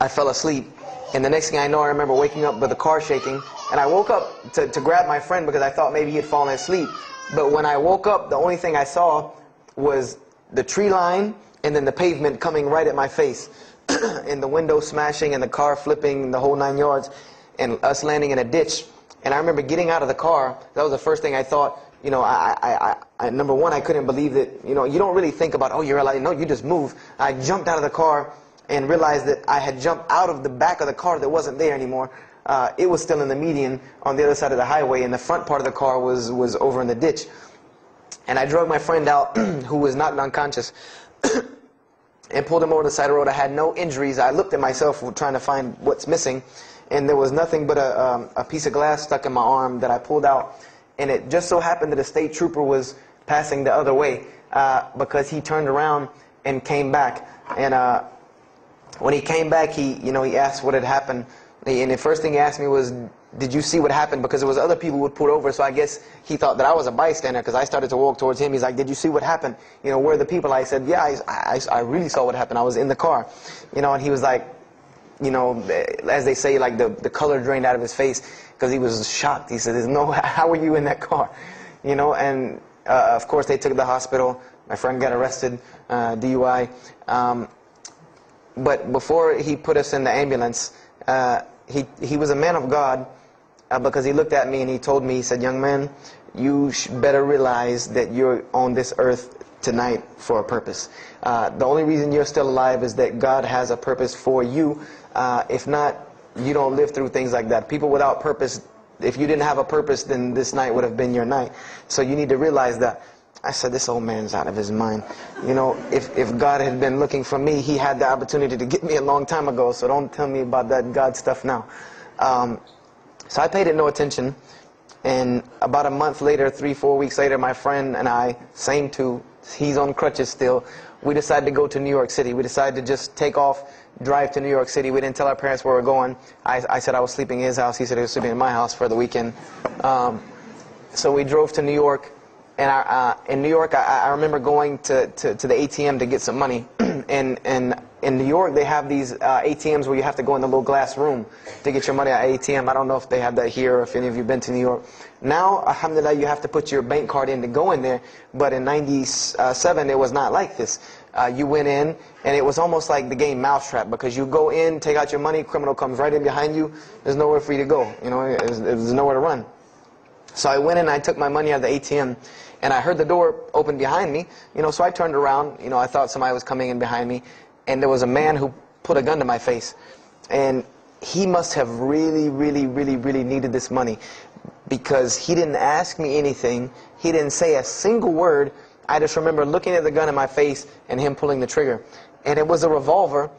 I fell asleep. And the next thing I know, I remember waking up with the car shaking. And I woke up to grab my friend, because I thought maybe he had fallen asleep. But when I woke up, the only thing I saw was the tree line and then the pavement coming right at my face. And the window smashing and the car flipping and the whole 9 yards. And us landing in a ditch. And I remember getting out of the car. That was the first thing I thought. you know, number one, I couldn't believe that, you know, you don't really think about, oh, you're alive. No, you just move. I jumped out of the car and realized that I had jumped out of the back of the car that wasn't there anymore. It was still in the median on the other side of the highway, and the front part of the car was over in the ditch. And I drug my friend out, who was knocked unconscious, and pulled him over to the side of the road. I had no injuries. I looked at myself trying to find what's missing, and there was nothing but a piece of glass stuck in my arm that I pulled out. And it just so happened that a state trooper was passing the other way, because he turned around and came back. And when he came back, he asked what had happened. And the first thing he asked me was, did you see what happened? Because there was other people who would pull over, so I guess he thought that I was a bystander, because I started to walk towards him. He's like, did you see what happened? You know, where are the people? I said, yeah, I really saw what happened. I was in the car. You know, and he was like, you know, as they say, like the color drained out of his face, because he was shocked. He said, there's no, how were you in that car? You know, and of course they took it to the hospital. My friend got arrested, DUI. But before he put us in the ambulance, he was a man of God, because he looked at me and he told me, he said, young man, you better realize that you're on this earth tonight for a purpose. The only reason you're still alive is that God has a purpose for you. If not, you don't live through things like that. People without purpose, if you didn't have a purpose, then this night would have been your night. So you need to realize that. I said, this old man's out of his mind. You know, if God had been looking for me, he had the opportunity to get me a long time ago, so don't tell me about that God stuff now. So I paid it no attention, and about a month later, 3-4 weeks later, my friend and I, same two, he's on crutches still, we decided to go to New York City. We decided to just take off, drive to New York City. We didn't tell our parents where we were going. I said I was sleeping in his house, he said he was sleeping in my house for the weekend. So we drove to New York. And in New York, I remember going to the ATM to get some money. And in New York, they have these ATMs where you have to go in the little glass room to get your money at ATM. I don't know if they have that here or if any of you have been to New York. Now, alhamdulillah, you have to put your bank card in to go in there. But in '97, it was not like this. You went in, and it was almost like the game Mousetrap, because you go in, take out your money, criminal comes right in behind you. There's nowhere for you to go. You know, there's nowhere to run. So I went in, I took my money out of the ATM, and I heard the door open behind me, you know, so I turned around, you know, I thought somebody was coming in behind me, and there was a man who put a gun to my face. And he must have really, really, really, really needed this money, because he didn't ask me anything, he didn't say a single word. I just remember looking at the gun in my face and him pulling the trigger. And it was a revolver,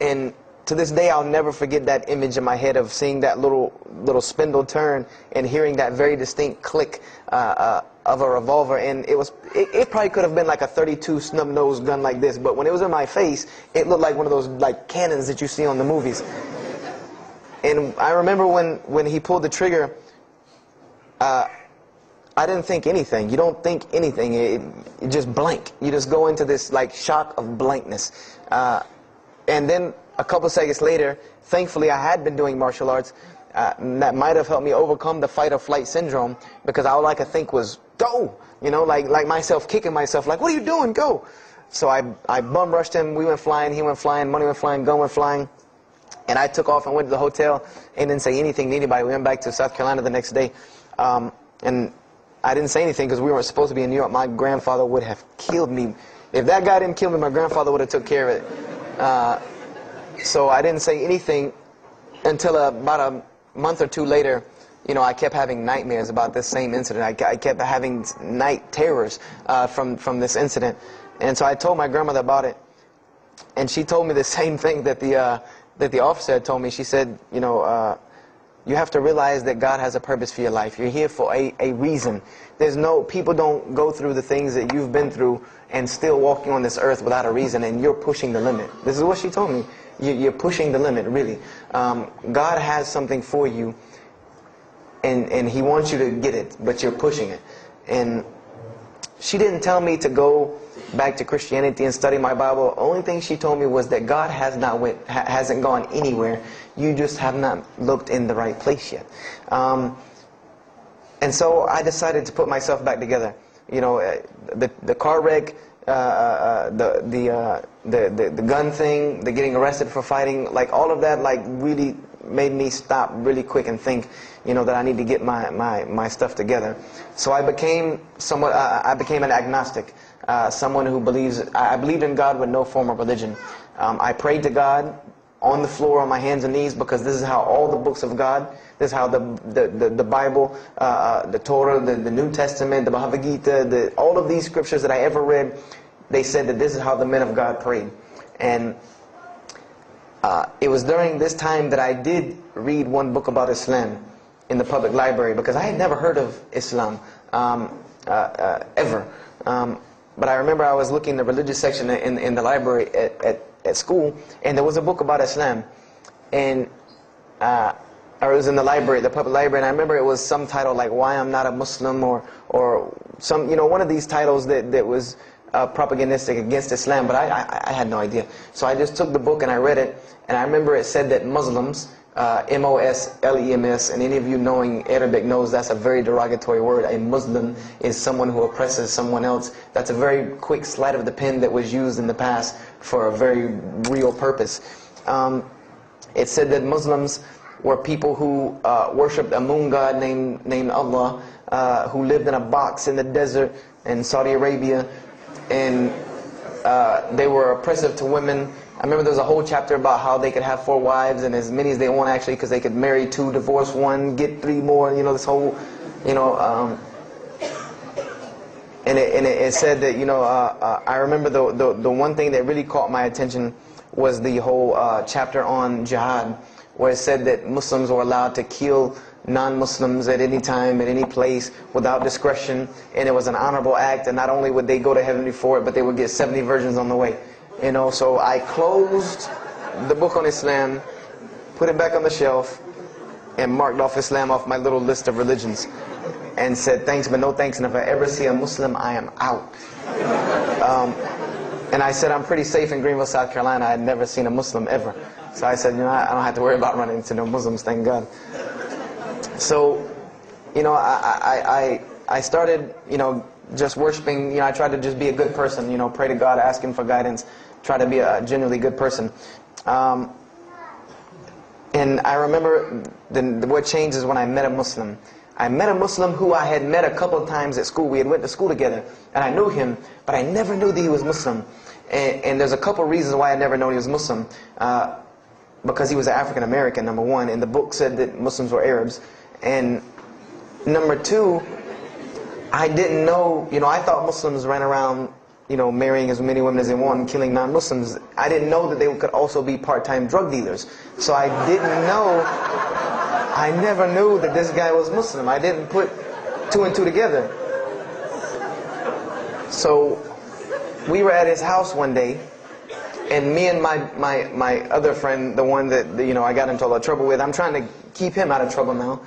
and to this day, I'll never forget that image in my head of seeing that little spindle turn and hearing that very distinct click of a revolver. And it probably could have been like a 32 snub-nosed gun like this, but when it was in my face, it looked like one of those like cannons that you see on the movies. And I remember when he pulled the trigger, I didn't think anything. You don't think anything. It just blank. You just go into this like shock of blankness, and then. A couple seconds later, thankfully I had been doing martial arts, that might have helped me overcome the fight or flight syndrome, because all I could think was, go! You know, like myself kicking myself, like, what are you doing? Go! So I bum rushed him, we went flying, he went flying, money went flying, gun went flying, and I took off and went to the hotel and didn't say anything to anybody. We went back to South Carolina the next day, and I didn't say anything because we weren't supposed to be in New York. My grandfather would have killed me. If that guy didn't kill me, my grandfather would have took care of it. So I didn't say anything until about a month or two later. You know, I kept having nightmares about this same incident. I kept having night terrors from this incident. And so I told my grandmother about it, and she told me the same thing that the officer had told me. She said, you know, you have to realize that God has a purpose for your life. You're here for a reason. There's no, people don't go through the things that you've been through and still walking on this earth without a reason, and you're pushing the limit. This is what she told me. You're pushing the limit, really. God has something for you, and he wants you to get it, but you're pushing it. And she didn't tell me to go back to Christianity and study my Bible. Only thing she told me was that God hasn't gone anywhere. You just have not looked in the right place yet. And so I decided to put myself back together. You know, the car wreck, the gun thing, the getting arrested for fighting, like all of that, like really made me stop really quick and think, you know, that I need to get my stuff together. So I became somewhat, I became an agnostic, someone who believes, I believed in God with no form of religion. I prayed to God on the floor, on my hands and knees, because this is how all the books of God, this is how the Bible, the Torah, the New Testament, the Bhagavad Gita, all of these scriptures that I ever read, they said that this is how the men of God prayed. And it was during this time that I did read one book about Islam in the public library, because I had never heard of Islam ever. But I remember I was looking in the religious section in the library at school, and there was a book about Islam, and or it was in the library, the public library, and I remember it was some title like "Why I'm Not a Muslim" or some, you know, one of these titles that was propagandistic against Islam. But I had no idea, so I just took the book and I read it, and I remember it said that Muslims, M-O-S-L-E-M-S, and any of you knowing Arabic knows that's a very derogatory word. A Muslim is someone who oppresses someone else. That's a very quick sleight of the pen that was used in the past for a very real purpose. It said that Muslims were people who worshipped a moon god named Allah, who lived in a box in the desert in Saudi Arabia, and they were oppressive to women. I remember there was a whole chapter about how they could have 4 wives, and as many as they want, actually, because they could marry 2, divorce 1, get 3 more, you know, this whole, you know, and it said that, you know, I remember the one thing that really caught my attention was the whole chapter on jihad, where it said that Muslims were allowed to kill non-Muslims at any time, at any place, without discretion, and it was an honorable act, and not only would they go to heaven before it, but they would get 70 virgins on the way. You know, so I closed the book on Islam, put it back on the shelf, and marked off Islam off my little list of religions, and said thanks but no thanks, and if I ever see a Muslim, I am out. And I said, I'm pretty safe in Greenville, South Carolina. I had never seen a Muslim ever. So I said, you know, I don't have to worry about running into no Muslims, thank God. So, you know, I started, you know, just worshiping, you know, I tried to just be a good person, you know, pray to God, ask Him for guidance, try to be a genuinely good person. And I remember what changed is when I met a Muslim. I met a Muslim who I had met a couple of times at school. We had went to school together, and I knew him, but I never knew that he was Muslim. And there's a couple of reasons why I never known he was Muslim. Because he was African American, number one, and the book said that Muslims were Arabs. And number two, I didn't know, you know, I thought Muslims ran around, you know, marrying as many women as they want, killing non-Muslims. I didn't know that they could also be part-time drug dealers. So I didn't know, I never knew that this guy was Muslim. I didn't put 2 and 2 together. So we were at his house one day, and me and my other friend, the one that, you know, I got into a lot of trouble with, I'm trying to keep him out of trouble now.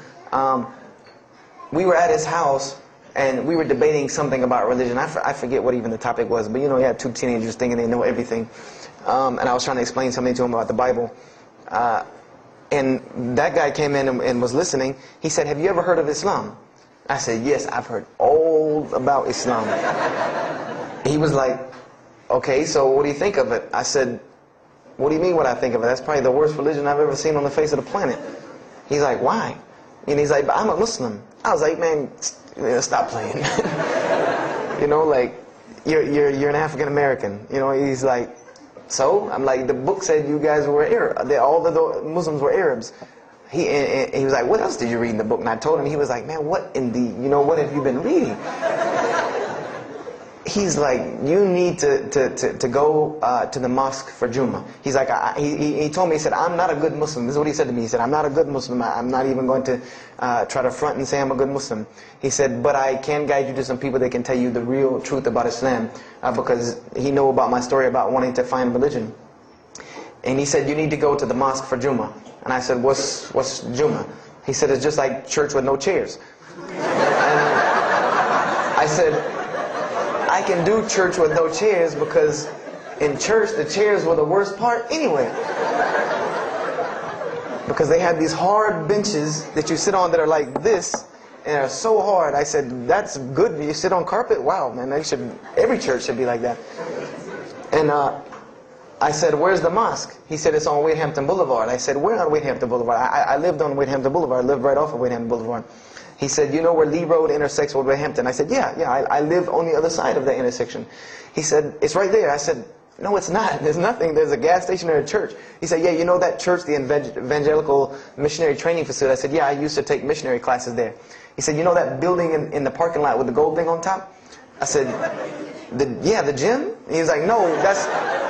We were at his house, and we were debating something about religion. I forget what even the topic was, but you know, you had 2 teenagers thinking they know everything. And I was trying to explain something to him about the Bible. And that guy came in and was listening. He said, have you ever heard of Islam? I said, yes, I've heard all about Islam. He was like, okay, so what do you think of it? I said, what do you mean what I think of it? That's probably the worst religion I've ever seen on the face of the planet. He's like, why? And he's like, but I'm a Muslim. I was like, man, stop playing. You know, like, you're an African American. You know, he's like, so? I'm like, the book said you guys were Arabs. All the Muslims were Arabs. He was like, what else did you read in the book? And I told him, he was like, man, what in the, you know, what have you been reading? He's like, you need to go to the mosque for Jummah. He's like, he told me, he said, I'm not a good Muslim. This is what he said to me. He said, I'm not a good Muslim. I'm not even going to try to front and say I'm a good Muslim. He said, but I can guide you to some people that can tell you the real truth about Islam, because he knew about my story about wanting to find religion. And he said, you need to go to the mosque for Jummah. And I said, what's Jummah? He said, it's just like church with no chairs. And I said, I can do church with no chairs, because in church the chairs were the worst part anyway. Because they had these hard benches that you sit on that are like this and are so hard. I said, that's good. You sit on carpet? Wow, man, every church should be like that. And I said, where's the mosque? He said, it's on Whitehampton Boulevard. I said, we're on Whitehampton Boulevard. I lived on Whitehampton Boulevard. I lived right off of Whitehampton Boulevard. He said, you know where Lee Road intersects with Wolverhampton? I said, yeah, I live on the other side of that intersection. He said, it's right there. I said, no, it's not. There's nothing. There's a gas station and a church. He said, yeah, you know that church, the evangelical missionary training facility? I said, yeah, I used to take missionary classes there. He said, you know that building in the parking lot with the gold thing on top? I said, yeah, the gym? He was like, no, that's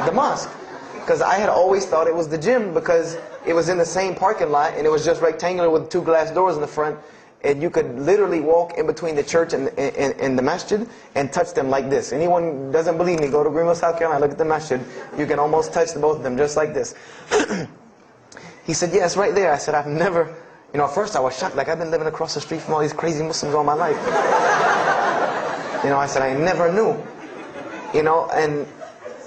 the mosque. Because I had always thought it was the gym because it was in the same parking lot and it was just rectangular with two glass doors in the front. And you could literally walk in between the church and the masjid and touch them like this. Anyone doesn't believe me, go to Greenville, South Carolina, look at the masjid. You can almost touch both of them just like this. He said, yeah, it's right there. I said, I've never, you know, at first I was shocked. Like, I've been living across the street from all these crazy Muslims all my life. You know, I said, I never knew. You know, and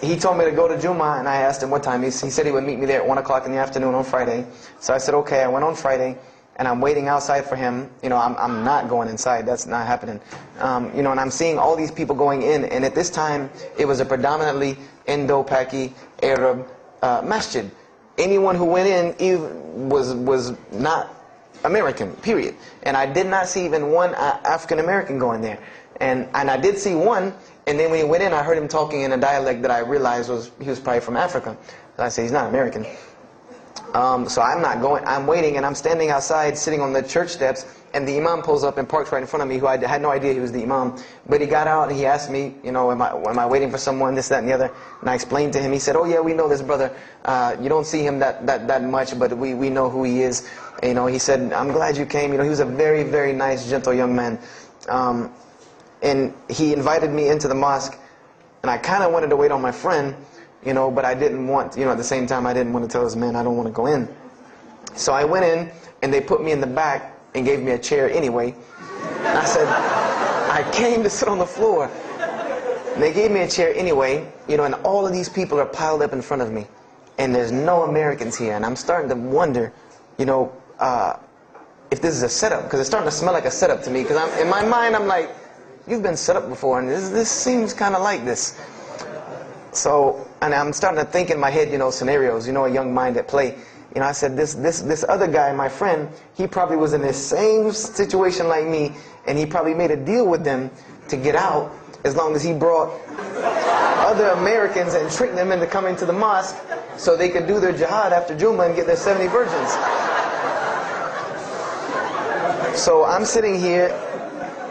he told me to go to Jummah, and I asked him what time. He said he would meet me there at 1 o'clock in the afternoon on Friday. So I said, okay, I went on Friday. And I'm waiting outside for him. You know, I'm not going inside. That's not happening. You know, and I'm seeing all these people going in. And at this time, it was a predominantly Indo-Paki Arab masjid. Anyone who went in even was not American, period. And I did not see even one African-American going there. And I did see one. And then when he went in, I heard him talking in a dialect that I realized he was probably from Africa. And I said, he's not American. So I'm not going, I'm waiting, and I'm standing outside, sitting on the church steps, and the imam pulls up and parks right in front of me, who I had no idea he was the imam. But he got out, and he asked me, you know, am I waiting for someone, this, that, and the other? And I explained to him. He said, oh, yeah, we know this brother. You don't see him that much, but we know who he is. And, you know, he said, I'm glad you came. You know, he was a very, very nice, gentle young man. And he invited me into the mosque, and I kind of wanted to wait on my friend. You know, but I didn't want, you know, at the same time, I didn't want to tell this man, I don't want to go in. So I went in, and they put me in the back and gave me a chair anyway. And I said, I came to sit on the floor. And they gave me a chair anyway, you know, and all of these people are piled up in front of me. And there's no Americans here. And I'm starting to wonder, you know, if this is a setup, because it's starting to smell like a setup to me. Because in my mind, I'm like, you've been set up before, and this seems kind of like this. So, and I'm starting to think in my head, you know, scenarios, you know, a young mind at play. You know, I said, this other guy, my friend, he probably was in the same situation like me, and he probably made a deal with them to get out as long as he brought other Americans and tricked them into coming to the mosque so they could do their jihad after Jummah and get their 70 virgins. So I'm sitting here,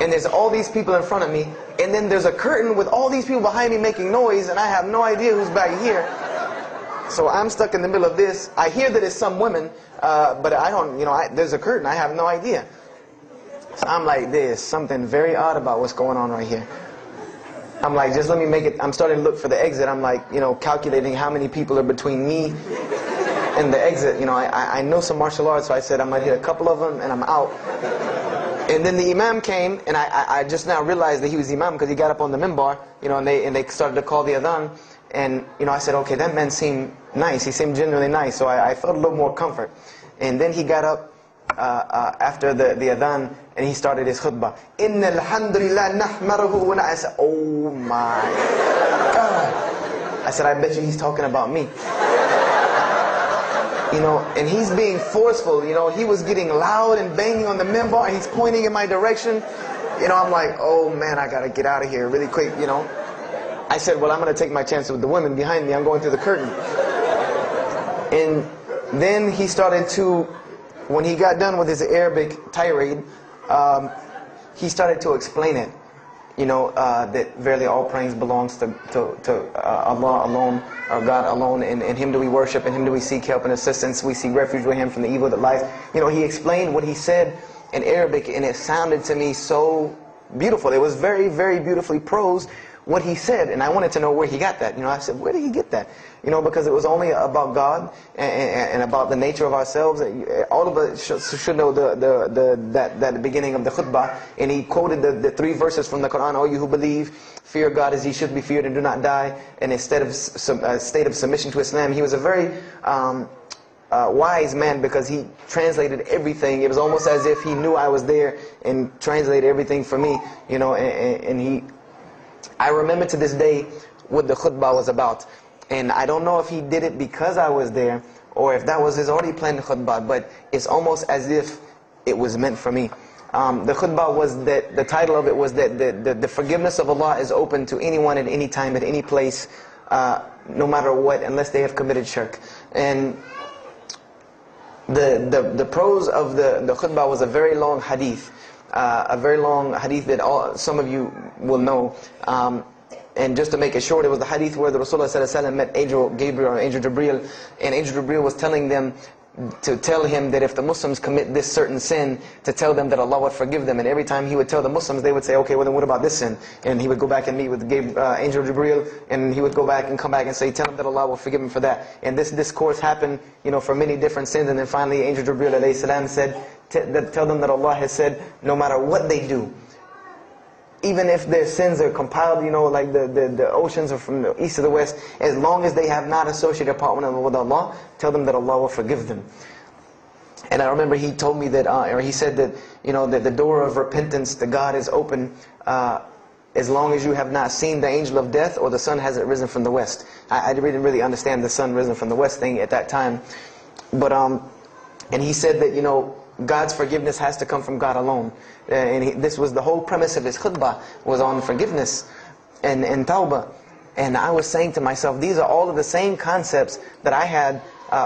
and there's all these people in front of me, and then there's a curtain with all these people behind me making noise, and I have no idea who's back here. So I'm stuck in the middle of this. I hear that it's some women, but I don't, you know, there's a curtain. I have no idea. So I'm like, there's something very odd about what's going on right here. I'm like, just let me make it. I'm starting to look for the exit. I'm like, you know, calculating how many people are between me and the exit. You know, I know some martial arts, so I said I might hit a couple of them, and I'm out. And then the imam came, and I just now realized that he was the imam because he got up on the minbar, you know, and they started to call the adhan. And, you know, I said, okay, that man seemed nice. He seemed genuinely nice, so I felt a little more comfort. And then he got up after the adhan, and he started his khutbah. Inna alhamdulillah nahmaruhu wa I said, oh my God. I said, I bet you he's talking about me. You know, and he's being forceful, you know, he was getting loud and banging on the minbar, and he's pointing in my direction. You know, I'm like, oh man, I gotta get out of here really quick, you know. I said, well, I'm gonna take my chances with the women behind me, I'm going through the curtain. And then he started to, when he got done with his Arabic tirade, he started to explain it. You know, that verily all praise belongs to Allah alone, or God alone, and Him do we worship, and Him do we seek help and assistance, we seek refuge with Him from the evil that lies. You know, he explained what he said in Arabic, and it sounded to me so beautiful. It was very, very beautifully prosed what he said, and I wanted to know where he got that. You know, I said, where did he get that? You know, because it was only about God and about the nature of ourselves. All of us should know that beginning of the khutbah. And he quoted the three verses from the Quran, O you who believe, fear God as ye should be feared and do not die. And instead of a state of submission to Islam, he was a very wise man because he translated everything. It was almost as if he knew I was there and translated everything for me. You know, and I remember to this day what the khutbah was about. And I don't know if he did it because I was there or if that was his already planned khutbah, but it's almost as if it was meant for me. The khutbah was that, the title of it was that the forgiveness of Allah is open to anyone at any time, at any place, no matter what, unless they have committed shirk. And the prose of the khutbah was a very long hadith that some of you will know. And just to make it short, it was the hadith where the Rasulullah met Angel Jibreel, and Angel Jibreel was telling them to tell him that if the Muslims commit this certain sin, to tell them that Allah would forgive them. And every time he would tell the Muslims, they would say, okay, well then what about this sin? And he would go back and meet with Angel Jibreel, and he would go back and come back and say, tell him that Allah will forgive him for that. And this discourse happened, you know, for many different sins. And then finally Angel Jibreel alayhi salam said, tell them that Allah has said, no matter what they do, even if their sins are compiled, you know, like the oceans are from the east to the west, as long as they have not associated partner with Allah, tell them that Allah will forgive them. And I remember he told me that, or he said that, you know, that the door of repentance to God is open as long as you have not seen the angel of death or the sun hasn't risen from the west. I didn't really understand the sun risen from the west thing at that time. But, and he said that, you know, God's forgiveness has to come from God alone. And this was the whole premise of his khutbah, was on forgiveness and tawbah. And I was saying to myself, these are all of the same concepts that I had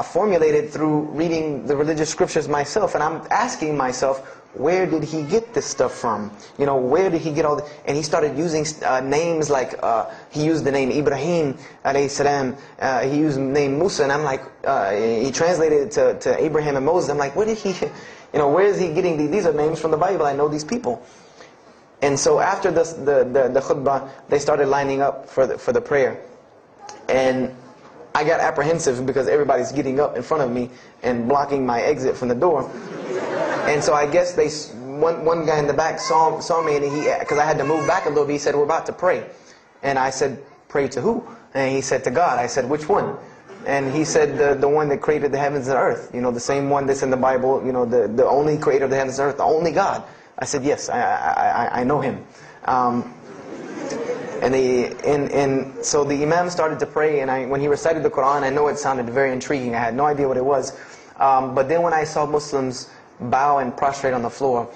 formulated through reading the religious scriptures myself. And I'm asking myself, where did he get this stuff from? You know, where did he get all this? And he started using names like, he used the name Ibrahim, alayhi salam. He used the name Musa, and I'm like, he translated it to Abraham and Moses. I'm like, where did he, you know, where is he getting these are names from the Bible, I know these people. And so after this, the khutbah, they started lining up for the prayer. And I got apprehensive because everybody's getting up in front of me and blocking my exit from the door. And so I guess they, one guy in the back saw me, and he, because I had to move back a little bit, he said, we're about to pray. And I said, pray to who? And he said, to God. I said, which one? And he said, the one that created the heavens and earth. You know, the same one that's in the Bible, you know, the only creator of the heavens and earth, the only God. I said, yes, I know him. And so the Imam started to pray, and when he recited the Quran, I know it sounded very intriguing. I had no idea what it was. But then when I saw Muslims bow and prostrate on the floor,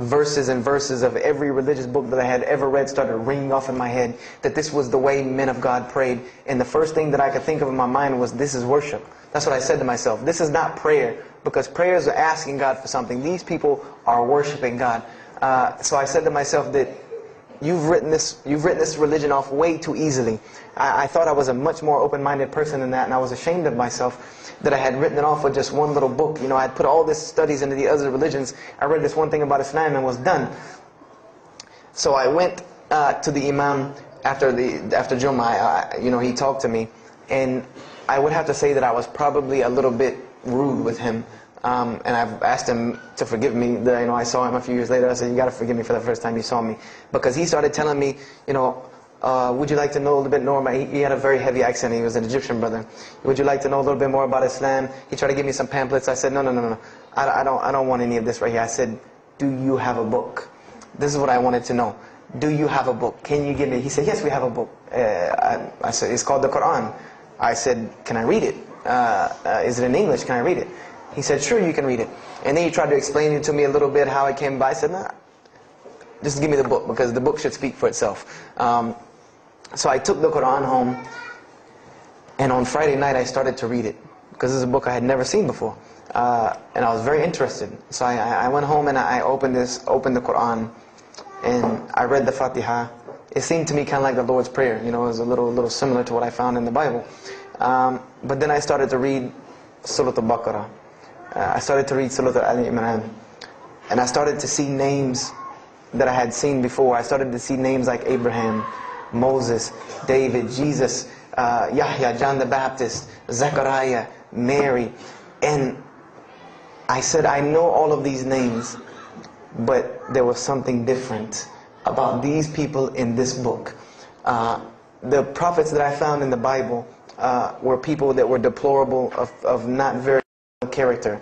verses and verses of every religious book that I had ever read started ringing off in my head, that this was the way men of God prayed. And the first thing that I could think of in my mind was, this is worship. That's what I said to myself. This is not prayer, because prayers are asking God for something. These people are worshiping God. So I said to myself that you've written this religion off way too easily. I thought I was a much more open-minded person than that, and I was ashamed of myself that I had written it off with just one little book. You know, I had put all these studies into the other religions. I read this one thing about Islam and was done. So I went to the Imam after Jummah. You know, he talked to me, and I would have to say that I was probably a little bit rude with him. And I've asked him to forgive me. You know, I saw him a few years later. I said, you got to forgive me for the first time you saw me. Because he started telling me, you know, would you like to know a little bit more? He had a very heavy accent. He was an Egyptian brother. Would you like to know a little bit more about Islam? He tried to give me some pamphlets. I said, no. I don't want any of this right here. I said, do you have a book? This is what I wanted to know. Do you have a book? Can you give me? He said, yes, we have a book. I said, it's called the Quran. I said, can I read it? Is it in English? Can I read it? He said, sure, you can read it. And then he tried to explain it to me a little bit, how it came by. I said, nah, just give me the book, because the book should speak for itself. So I took the Quran home, and on Friday night I started to read it, because this is a book I had never seen before. And I was very interested. So I went home and I opened the Quran, and I read the Fatiha. It seemed to me kind of like the Lord's Prayer. You know, it was a little similar to what I found in the Bible. But then I started to read Surah Al-Baqarah. I started to read Salatul Ali Imran, and I started to see names that I had seen before. I started to see names like Abraham, Moses, David, Jesus, Yahya, John the Baptist, Zechariah, Mary. And I said, I know all of these names, but there was something different about these people in this book. The prophets that I found in the Bible were people that were deplorable, of not very character.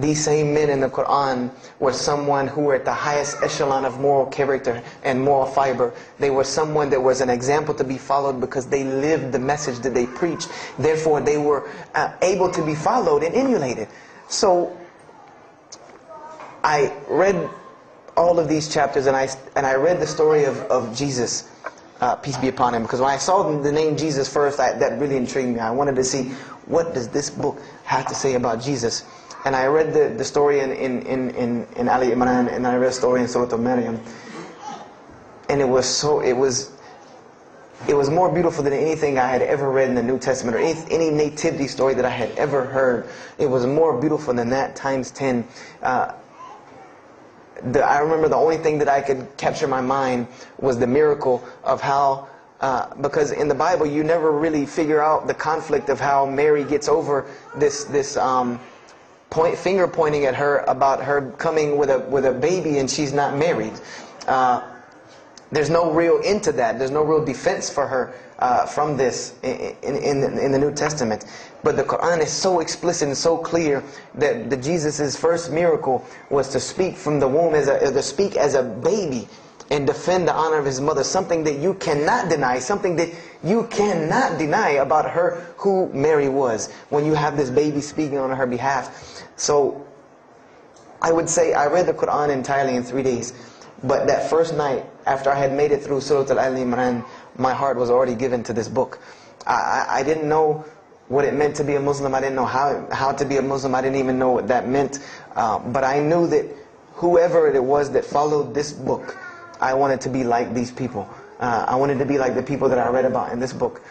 These same men in the Quran were someone who were at the highest echelon of moral character and moral fiber. They were someone that was an example to be followed because they lived the message that they preached. Therefore, they were able to be followed and emulated. So, I read all of these chapters and I read the story of Jesus, peace be upon him. Because when I saw the name Jesus first, that really intrigued me. I wanted to see, what does this book have to say about Jesus? And I read the story in Ali Imran, and I read the story in Surah Maryam, and it was more beautiful than anything I had ever read in the New Testament, or any nativity story that I had ever heard. It was more beautiful than that times 10. I remember the only thing that I could capture in my mind was the miracle of how, because in the Bible you never really figure out the conflict of how Mary gets over this finger pointing at her about her coming with a baby and she's not married. There's no real end to that. There's no real defense for her from this in the New Testament. But the Quran is so explicit and so clear that Jesus' first miracle was to speak from the womb as a baby and defend the honor of his mother, something that you cannot deny, something that you cannot deny about her, who Mary was, when you have this baby speaking on her behalf. So, I would say I read the Quran entirely in 3 days, but that first night, after I had made it through Surah Al-Ali Imran, my heart was already given to this book. I didn't know what it meant to be a Muslim, I didn't know how to be a Muslim, I didn't even know what that meant, but I knew that whoever it was that followed this book, I wanted to be like these people. I wanted to be like the people that I read about in this book.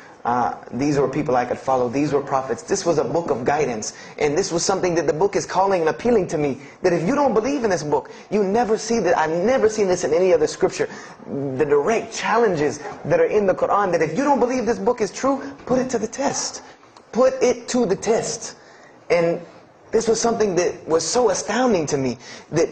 These were people I could follow. These were prophets. This was a book of guidance. And this was something that the book is calling and appealing to me. That if you don't believe in this book, you never see that. I've never seen this in any other scripture. The direct challenges that are in the Quran, that if you don't believe this book is true, put it to the test. Put it to the test. And this was something that was so astounding to me, that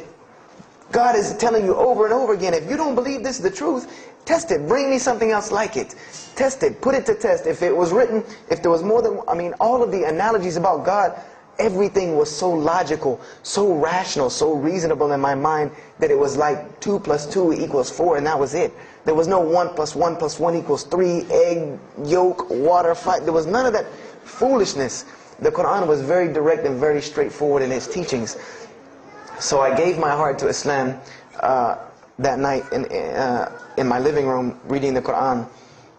God is telling you over and over again, if you don't believe this is the truth, test it. Bring me something else like it. Test it. Put it to test. If it was written, if there was more than, all of the analogies about God, everything was so logical, so rational, so reasonable in my mind that it was like 2 + 2 = 4, and that was it. There was no 1 + 1 + 1 = 3, egg, yolk, water, fire. There was none of that foolishness. The Quran was very direct and very straightforward in its teachings. So I gave my heart to Islam that night in my living room, reading the Quran,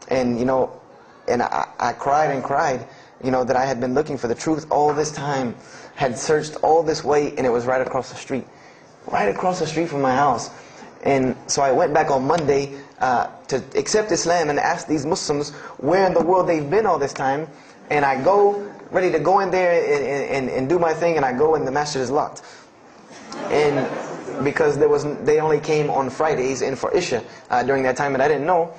and I cried and cried, that I had been looking for the truth all this time, had searched all this way, and it was right across the street from my house. And so I went back on Monday to accept Islam and ask these Muslims where in the world they've been all this time. And I go ready to go in there and do my thing, and I go and the masjid is locked. And because they only came on Fridays and for Isha during that time, and I didn't know,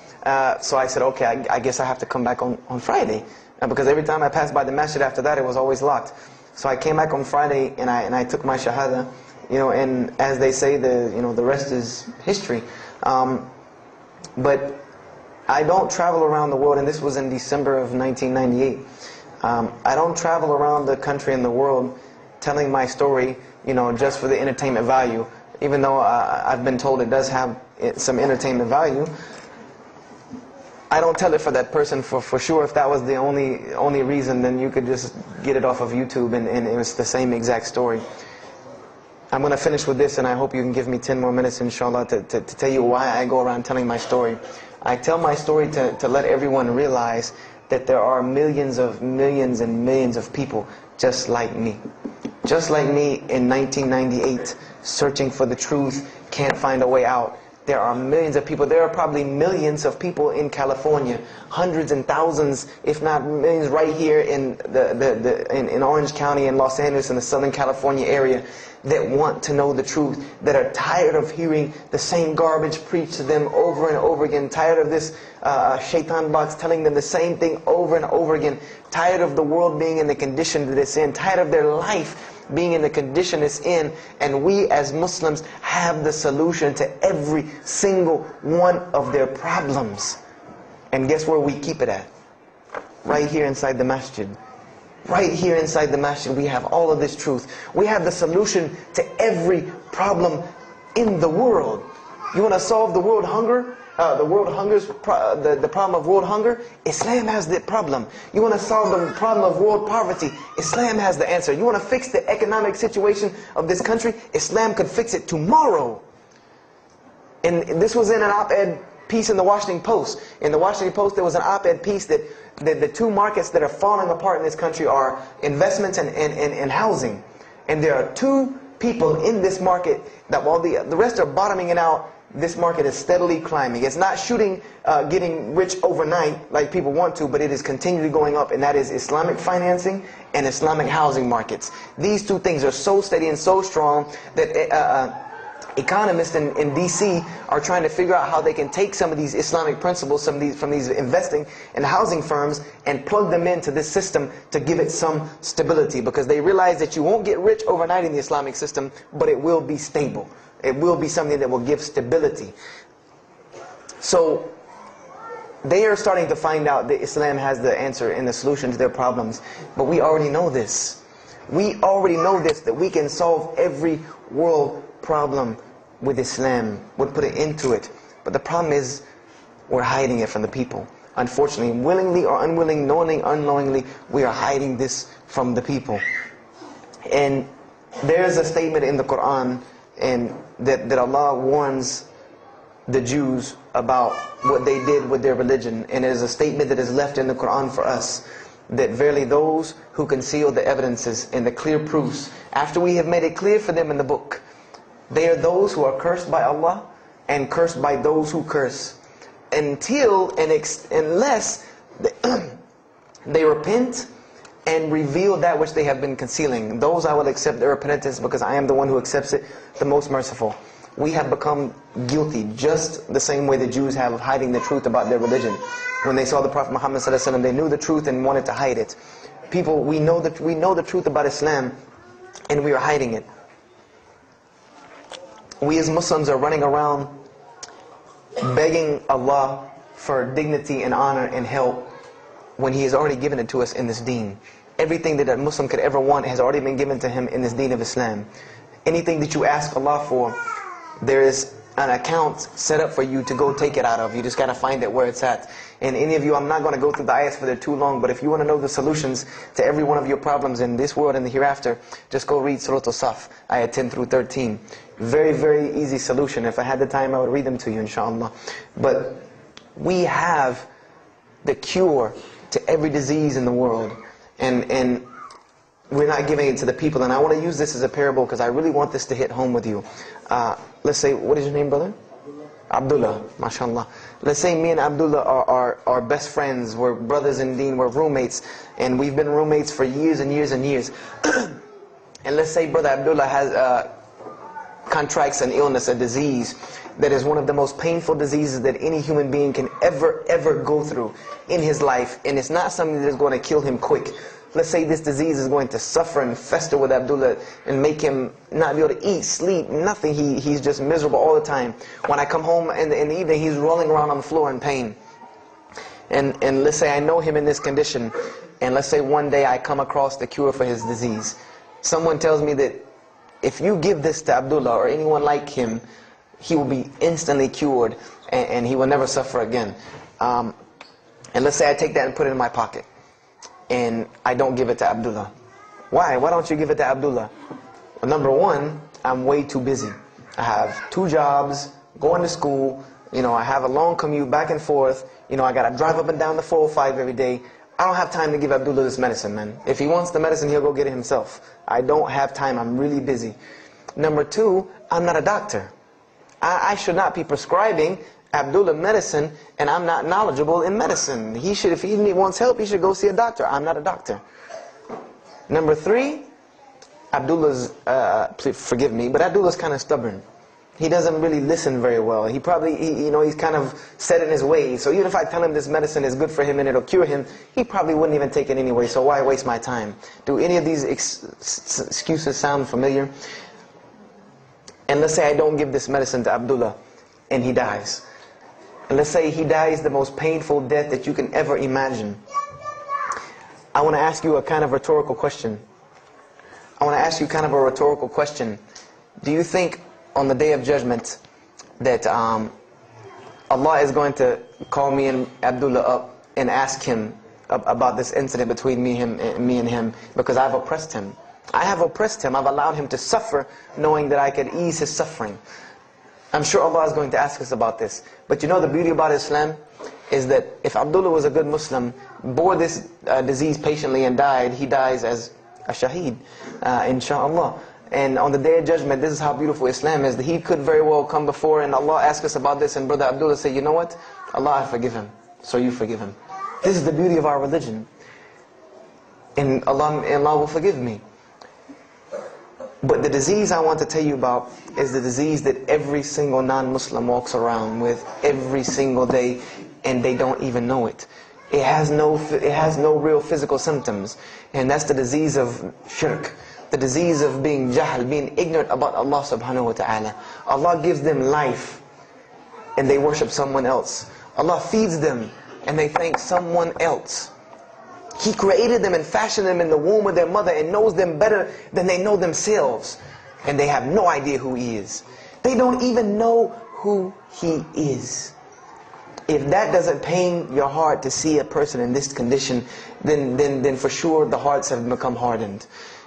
so I said, okay, I guess I have to come back on Friday, because every time I passed by the masjid after that, it was always locked. So I came back on Friday, and I took my shahada, and as they say, the rest is history. But I don't travel around the world, and this was in December of 1998. I don't travel around the country and the world telling my story, just for the entertainment value, even though I've been told it does have some entertainment value. I don't tell it for that person for sure. If that was the only reason, then you could just get it off of YouTube, and it was the same exact story. I'm going to finish with this, and I hope you can give me 10 more minutes, inshallah, to tell you why I go around telling my story. I tell my story to let everyone realize that there are millions and millions of people just like me. Just like me in 1998, searching for the truth, can't find a way out. There are millions of people. There are probably millions of people in California, hundreds and thousands, if not millions, right here in in Orange County, in Los Angeles, in the Southern California area, that want to know the truth, that are tired of hearing the same garbage preached to them over and over again, tired of this shaitan box telling them the same thing over and over again, tired of the world being in the condition that it's in, tired of their life being in the condition it's in. And we as Muslims have the solution to every single one of their problems. And guess where we keep it at? Right here inside the masjid. Right here inside the masjid, we have all of this truth. We have the solution to every problem in the world. You want to solve the world hunger? The problem of world hunger? Islam has the problem. You want to solve the problem of world poverty? Islam has the answer. You want to fix the economic situation of this country? Islam could fix it tomorrow. And this was in an op-ed piece in the Washington Post. In the Washington Post, there was an op-ed piece that the two markets that are falling apart in this country are investments and housing. And there are two people in this market that while the rest are bottoming it out, this market is steadily climbing. It's not shooting, getting rich overnight like people want to, but it is continually going up, and that is Islamic financing and Islamic housing markets. These two things are so steady and so strong that economists in D.C. are trying to figure out how they can take some of these Islamic principles, some of these from these investing and housing firms, and plug them into this system to give it some stability, because they realize that you won't get rich overnight in the Islamic system, but it will be stable. It will be something that will give stability. So they are starting to find out that Islam has the answer and the solution to their problems, but we already know this. We already know this, that we can solve every world problem with Islam, would put it into it. But the problem is we're hiding it from the people. Unfortunately, willingly or unwillingly, knowingly, unknowingly, we are hiding this from the people. And there's a statement in the Quran and that Allah warns the Jews about what they did with their religion. And it is a statement that is left in the Quran for us, that verily those who conceal the evidences and the clear proofs, after we have made it clear for them in the book, they are those who are cursed by Allah and cursed by those who curse, unless they repent and reveal that which they have been concealing. Those I will accept their repentance, because I am the one who accepts it, the most merciful. We have become guilty just the same way the Jews have of hiding the truth about their religion. When they saw the Prophet Muhammad ﷺ, they knew the truth and wanted to hide it. People, we know the truth about Islam, and we are hiding it. We as Muslims are running around begging Allah for dignity and honor and help when He has already given it to us in this deen. Everything that a Muslim could ever want has already been given to him in this deen of Islam. Anything that you ask Allah for, there is an account set up for you to go take it out of. You just got to find it where it's at. And any of you, I'm not going to go through the ayahs for they're too long, but if you want to know the solutions to every one of your problems in this world and the hereafter, just go read Surah Al-Saf, ayah 10 through 13. Very, very easy solution. If I had the time, I would read them to you, inshallah. But we have the cure to every disease in the world, and we're not giving it to the people. And I want to use this as a parable because I really want this to hit home with you. Let's say, what is your name, brother? Abdullah, mashallah. Let's say me and Abdullah are best friends. We're brothers in deen, we're roommates, and we've been roommates for years and years and years. And let's say brother Abdullah has contracts an illness, a disease, that is one of the most painful diseases that any human being can ever go through in his life, and it's not something that is going to kill him quick. Let's say this disease is going to suffer and fester with Abdullah and make him not be able to eat, sleep, nothing. He's just miserable all the time. When I come home in the evening, he's rolling around on the floor in pain. And let's say I know him in this condition, and let's say one day I come across the cure for his disease. Someone tells me that if you give this to Abdullah or anyone like him, he will be instantly cured and he will never suffer again. And let's say I take that and put it in my pocket, and I don't give it to Abdullah. Why? Why don't you give it to Abdullah? Well, number one, I'm way too busy. I have two jobs, going to school, you know, I have a long commute back and forth, you know, I gotta drive up and down the 405 every day. I don't have time to give Abdullah this medicine, man. If he wants the medicine, he'll go get it himself. I don't have time, I'm really busy. Number two, I'm not a doctor. I should not be prescribing Abdullah medicine, and I'm not knowledgeable in medicine. He should, if he wants help, he should go see a doctor. I'm not a doctor. Number three, Abdullah's, please forgive me, but Abdullah's kind of stubborn. He doesn't really listen very well. He probably, you know, he's kind of set in his ways. So even if I tell him this medicine is good for him and it'll cure him, he probably wouldn't even take it anyway, so why waste my time? Do any of these excuses sound familiar? And let's say I don't give this medicine to Abdullah, and he dies. And let's say he dies the most painful death that you can ever imagine. I want to ask you a kind of rhetorical question. Do you think on the Day of Judgment that Allah is going to call me and Abdullah up and ask him about this incident between me and him because I've oppressed him? I have oppressed him. I've allowed him to suffer knowing that I could ease his suffering. I'm sure Allah is going to ask us about this. But you know the beauty about Islam is that if Abdullah was a good Muslim, bore this disease patiently and died, he dies as a shaheed, inshaAllah. And on the Day of Judgment, this is how beautiful Islam is, that he could very well come before and Allah ask us about this and Brother Abdullah say, you know what? Allah, I forgive him. So you forgive him. This is the beauty of our religion. And Allah will forgive me. But the disease I want to tell you about is the disease that every single non-Muslim walks around with every single day, and they don't even know it. It has no real physical symptoms, and that's the disease of shirk, the disease of being jahl, being ignorant about Allah subhanahu wa ta'ala. Allah gives them life, and they worship someone else. Allah feeds them, and they thank someone else. He created them and fashioned them in the womb of their mother and knows them better than they know themselves. And they have no idea who He is. They don't even know who He is. If that doesn't pain your heart to see a person in this condition, then for sure the hearts have become hardened.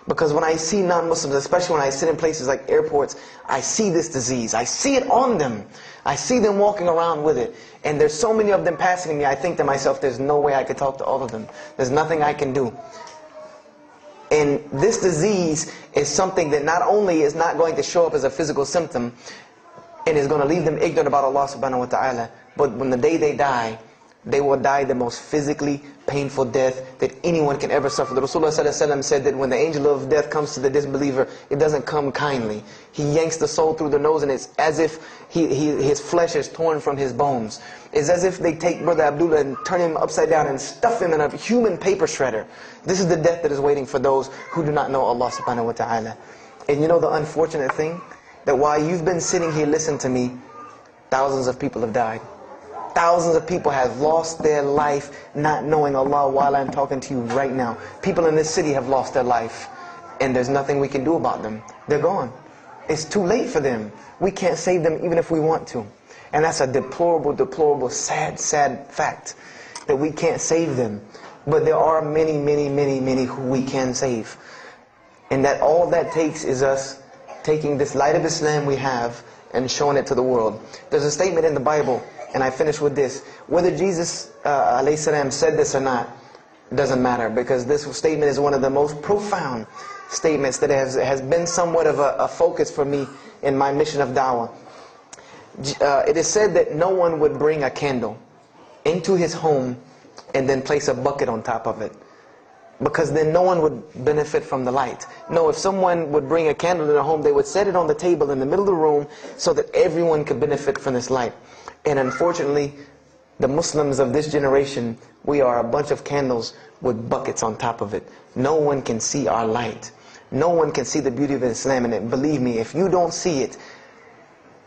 Because when I see non-Muslims, especially when I sit in places like airports, I see this disease. I see it on them. I see them walking around with it. And there's so many of them passing me, I think to myself, there's no way I could talk to all of them. There's nothing I can do. And this disease is something that not only is not going to show up as a physical symptom, and is going to leave them ignorant about Allah subhanahu wa ta'ala, but when the day they die, they will die the most physically painful death that anyone can ever suffer. The Rasulullah said that when the angel of death comes to the disbeliever, it doesn't come kindly. He yanks the soul through the nose, and it's as if his flesh is torn from his bones. It's as if they take Brother Abdullah and turn him upside down and stuff him in a human paper shredder. This is the death that is waiting for those who do not know Allah subhanahu wa ta'ala. And you know the unfortunate thing? That while you've been sitting here listening to me, thousands of people have died. Thousands of people have lost their life not knowing Allah while I'm talking to you right now. People in this city have lost their life, and there's nothing we can do about them. They're gone. It's too late for them. We can't save them even if we want to. And that's a deplorable, deplorable, sad, sad fact, that we can't save them. But there are many, many, many, many who we can save. And that all that takes is us taking this light of Islam we have and showing it to the world. There's a statement in the Bible, and I finish with this. Whether Jesus ﷺ said this or not doesn't matter, because this statement is one of the most profound statements that has been somewhat of a focus for me in my mission of dawah. It is said that no one would bring a candle into his home and then place a bucket on top of it, because then no one would benefit from the light. No, if someone would bring a candle in their home, they would set it on the table in the middle of the room so that everyone could benefit from this light. And unfortunately, the Muslims of this generation, we are a bunch of candles with buckets on top of it. No one can see our light. No one can see the beauty of Islam. And believe me, if you don't see it,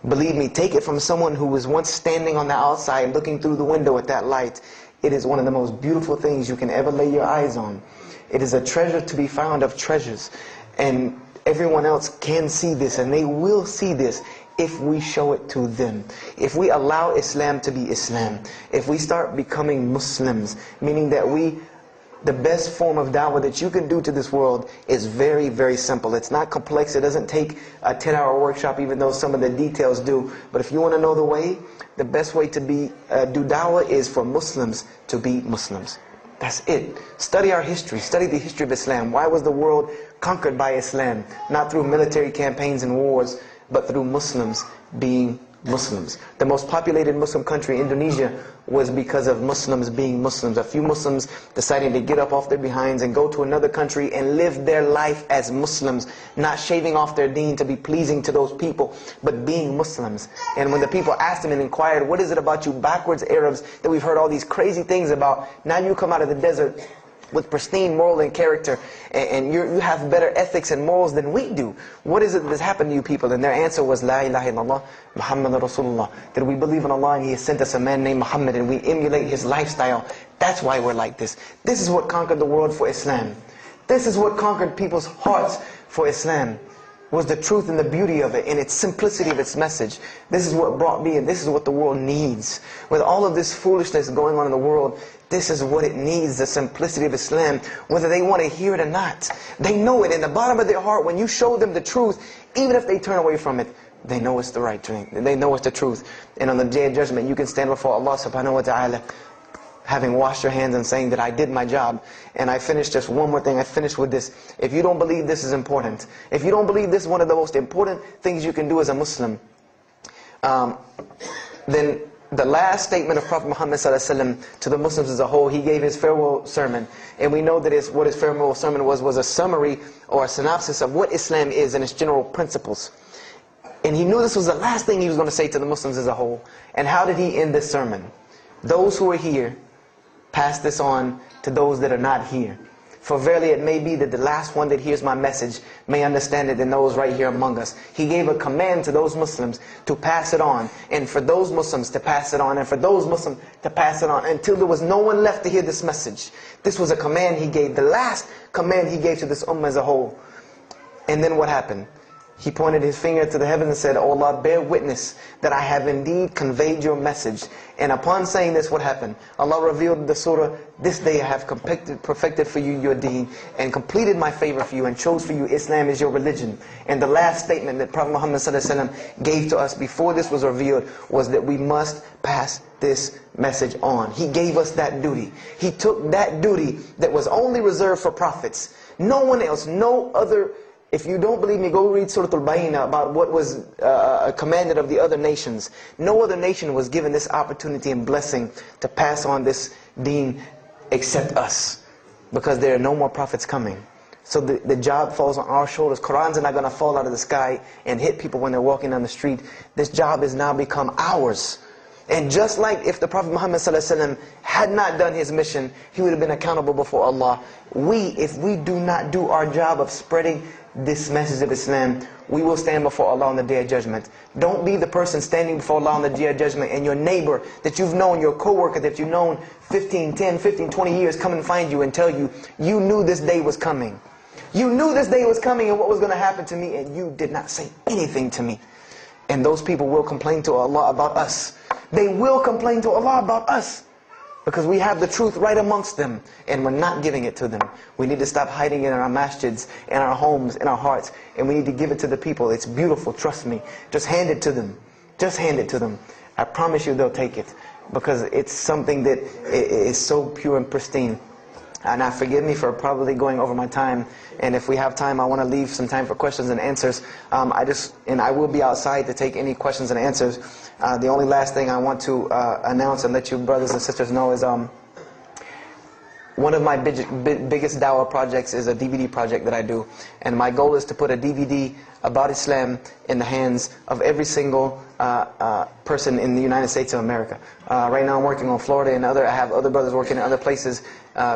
believe me, take it from someone who was once standing on the outside looking through the window at that light. It is one of the most beautiful things you can ever lay your eyes on. It is a treasure to be found of treasures. And everyone else can see this, and they will see this if we show it to them. If we allow Islam to be Islam, if we start becoming Muslims, meaning that the best form of dawah that you can do to this world is very, very simple. It's not complex. It doesn't take a 10-hour workshop, even though some of the details do. But if you want to know the way, the best way to do dawah is for Muslims to be Muslims. That's it. Study our history. Study the history of Islam. Why was the world conquered by Islam? Not through military campaigns and wars, but through Muslims being Muslims. The most populated Muslim country, Indonesia, was because of Muslims being Muslims. A few Muslims deciding to get up off their behinds and go to another country and live their life as Muslims, not shaving off their deen to be pleasing to those people, but being Muslims. And when the people asked them and inquired, what is it about you backwards Arabs that we've heard all these crazy things about? Now you come out of the desert with pristine moral and character, and you have better ethics and morals than we do. What is it that's happened to you people? And their answer was, La ilaha illallah, Muhammad Rasulullah. That we believe in Allah and He has sent us a man named Muhammad and we emulate his lifestyle. That's why we're like this. This is what conquered the world for Islam. This is what conquered people's hearts for Islam. Was the truth and the beauty of it and its simplicity of its message. This is what brought me, and this is what the world needs. With all of this foolishness going on in the world, this is what it needs, the simplicity of Islam, whether they want to hear it or not. They know it in the bottom of their heart. When you show them the truth, even if they turn away from it, they know it's the right thing. They know it's the truth. And on the Day of Judgment, you can stand before Allah subhanahu wa ta'ala having washed your hands and saying that I did my job and I finished just one more thing, I finished with this. If you don't believe this is important, if you don't believe this is one of the most important things you can do as a Muslim, then the last statement of Prophet Muhammad to the Muslims as a whole, he gave his farewell sermon. And we know that what his farewell sermon was a summary or a synopsis of what Islam is and its general principles. And he knew this was the last thing he was going to say to the Muslims as a whole. And how did he end this sermon? Those who are here, pass this on to those that are not here. For verily it may be that the last one that hears my message may understand it than those right here among us. He gave a command to those Muslims to pass it on, and for those Muslims to pass it on, and for those Muslims to pass it on, until there was no one left to hear this message. This was a command he gave, the last command he gave to this ummah as a whole. And then what happened? He pointed his finger to the heavens and said, O Allah, bear witness that I have indeed conveyed your message. And upon saying this, what happened? Allah revealed the surah, this day I have perfected for you your deen and completed my favor for you and chose for you Islam as your religion. And the last statement that Prophet Muhammad gave to us before this was revealed was that we must pass this message on. He gave us that duty. He took that duty that was only reserved for prophets. No one else, no other. If you don't believe me, go read Surah Al-Baqarah about what was commanded of the other nations. No other nation was given this opportunity and blessing to pass on this deen except us, because there are no more prophets coming. So the job falls on our shoulders. Qurans are not going to fall out of the sky and hit people when they're walking down the street. This job has now become ours. And just like if the Prophet Muhammad had not done his mission, he would have been accountable before Allah. We, if we do not do our job of spreading this message of Islam, we will stand before Allah on the Day of Judgment. Don't be the person standing before Allah on the Day of Judgment and your neighbor that you've known, your co-worker that you've known 15, 10, 15, 20 years come and find you and tell you, you knew this day was coming. You knew this day was coming and what was going to happen to me, and you did not say anything to me. And those people will complain to Allah about us. They will complain to Allah about us, because we have the truth right amongst them and we're not giving it to them. We need to stop hiding it in our masjids, in our homes, in our hearts, and we need to give it to the people. It's beautiful, trust me. Just hand it to them. Just hand it to them. I promise you they'll take it, because it's something that is so pure and pristine. And now forgive me for probably going over my time, and if we have time I want to leave some time for questions and answers. I will be outside to take any questions and answers. The only last thing I want to announce and let you brothers and sisters know is one of my biggest dawah projects is a DVD project that I do, and my goal is to put a DVD about Islam in the hands of every single person in the United States of America. Right now I'm working on Florida, and I have other brothers working in other places,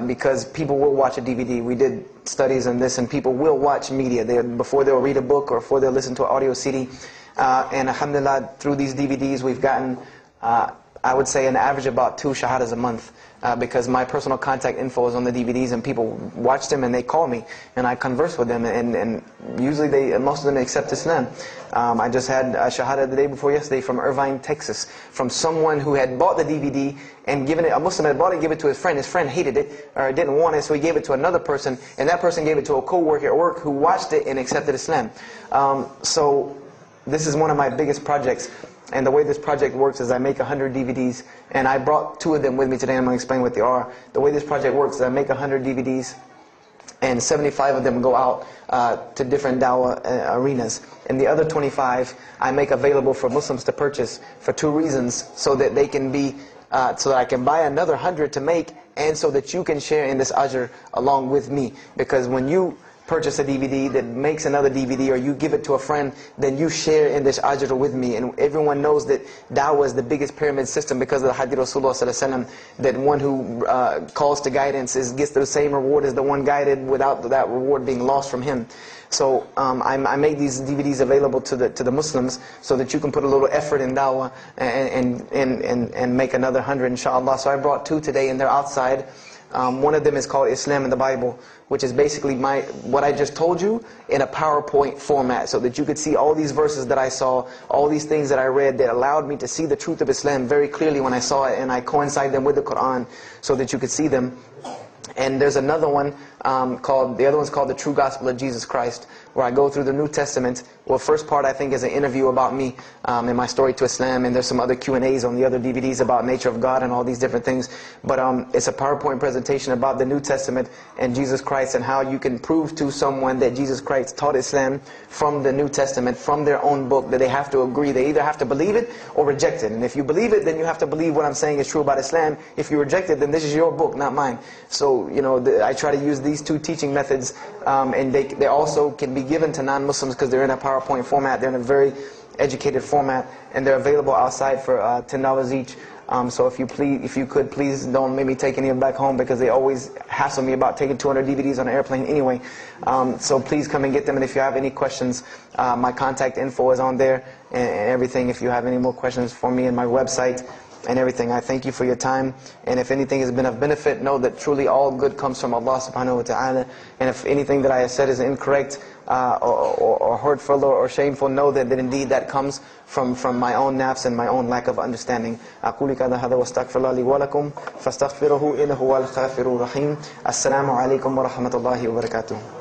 because people will watch a DVD. We did studies on this, and people will watch media before they'll read a book or before they'll listen to an audio CD. And alhamdulillah, through these DVDs we've gotten, I would say, an average about 2 shahadas a month, because my personal contact info is on the DVDs, and people watch them and they call me and I converse with them, and usually most of them accept Islam. I just had a shahada the day before yesterday from Irvine, Texas, from someone who had bought the DVD and given it. A Muslim had bought it and gave it to his friend. His friend hated it or didn't want it, so he gave it to another person, and that person gave it to a co-worker at work who watched it and accepted Islam. So this is one of my biggest projects. And the way this project works is I make 100 DVDs, and I brought 2 of them with me today, and I'm going to explain what they are. The way this project works is I make 100 DVDs, and 75 of them go out to different dawah arenas. And the other 25 I make available for Muslims to purchase for 2 reasons, so that they can be, so that I can buy another 100 to make, and so that you can share in this ajr along with me. Because when you purchase a DVD that makes another DVD, or you give it to a friend, then you share in this ajr with me. And everyone knows that Dawah is the biggest pyramid system because of the hadith Rasulullah sallallahu alaihi wasallam, that one who calls to guidance gets the same reward as the one guided, without that reward being lost from him. So I made these DVDs available to the Muslims so that you can put a little effort in Dawah and make another 100 inshaAllah. So I brought two today and they're outside. One of them is called Islam in the Bible, which is basically what I just told you in a PowerPoint format, so that you could see all these verses that I saw, all these things that I read that allowed me to see the truth of Islam very clearly when I saw it, and I coincide them with the Quran so that you could see them. And there's another one called The True Gospel of Jesus Christ, where I go through the New Testament. Well, first part I think is an interview about me and my story to Islam, and there's some other Q&As on the other DVDs about nature of God and all these different things. But it's a PowerPoint presentation about the New Testament and Jesus Christ, and how you can prove to someone that Jesus Christ taught Islam from the New Testament, from their own book, that they have to agree. They either have to believe it or reject it. And if you believe it, then you have to believe what I'm saying is true about Islam. If you reject it, then this is your book, not mine. So, you know, I try to use these two teaching methods, and they also can be given to non-Muslims because they're in a PowerPoint format. They're in a very educated format, and they're available outside for $10 each. So if you could please don't make me take any of them back home, because they always hassle me about taking 200 DVDs on an airplane anyway. So please come and get them. And if you have any questions, my contact info is on there and everything. If you have any more questions for me, and my website and everything. I thank you for your time, and if anything has been of benefit, know that truly all good comes from Allah subhanahu wa ta'ala. And if anything that I have said is incorrect or hurtful or shameful, know that indeed that comes from my own nafs and my own lack of understanding. أقول كذا هذا واستغفر الله لي ولكم فاستغفروه إنه هو الغفور الرحيم. السلام عليكم ورحمة الله وبركاته.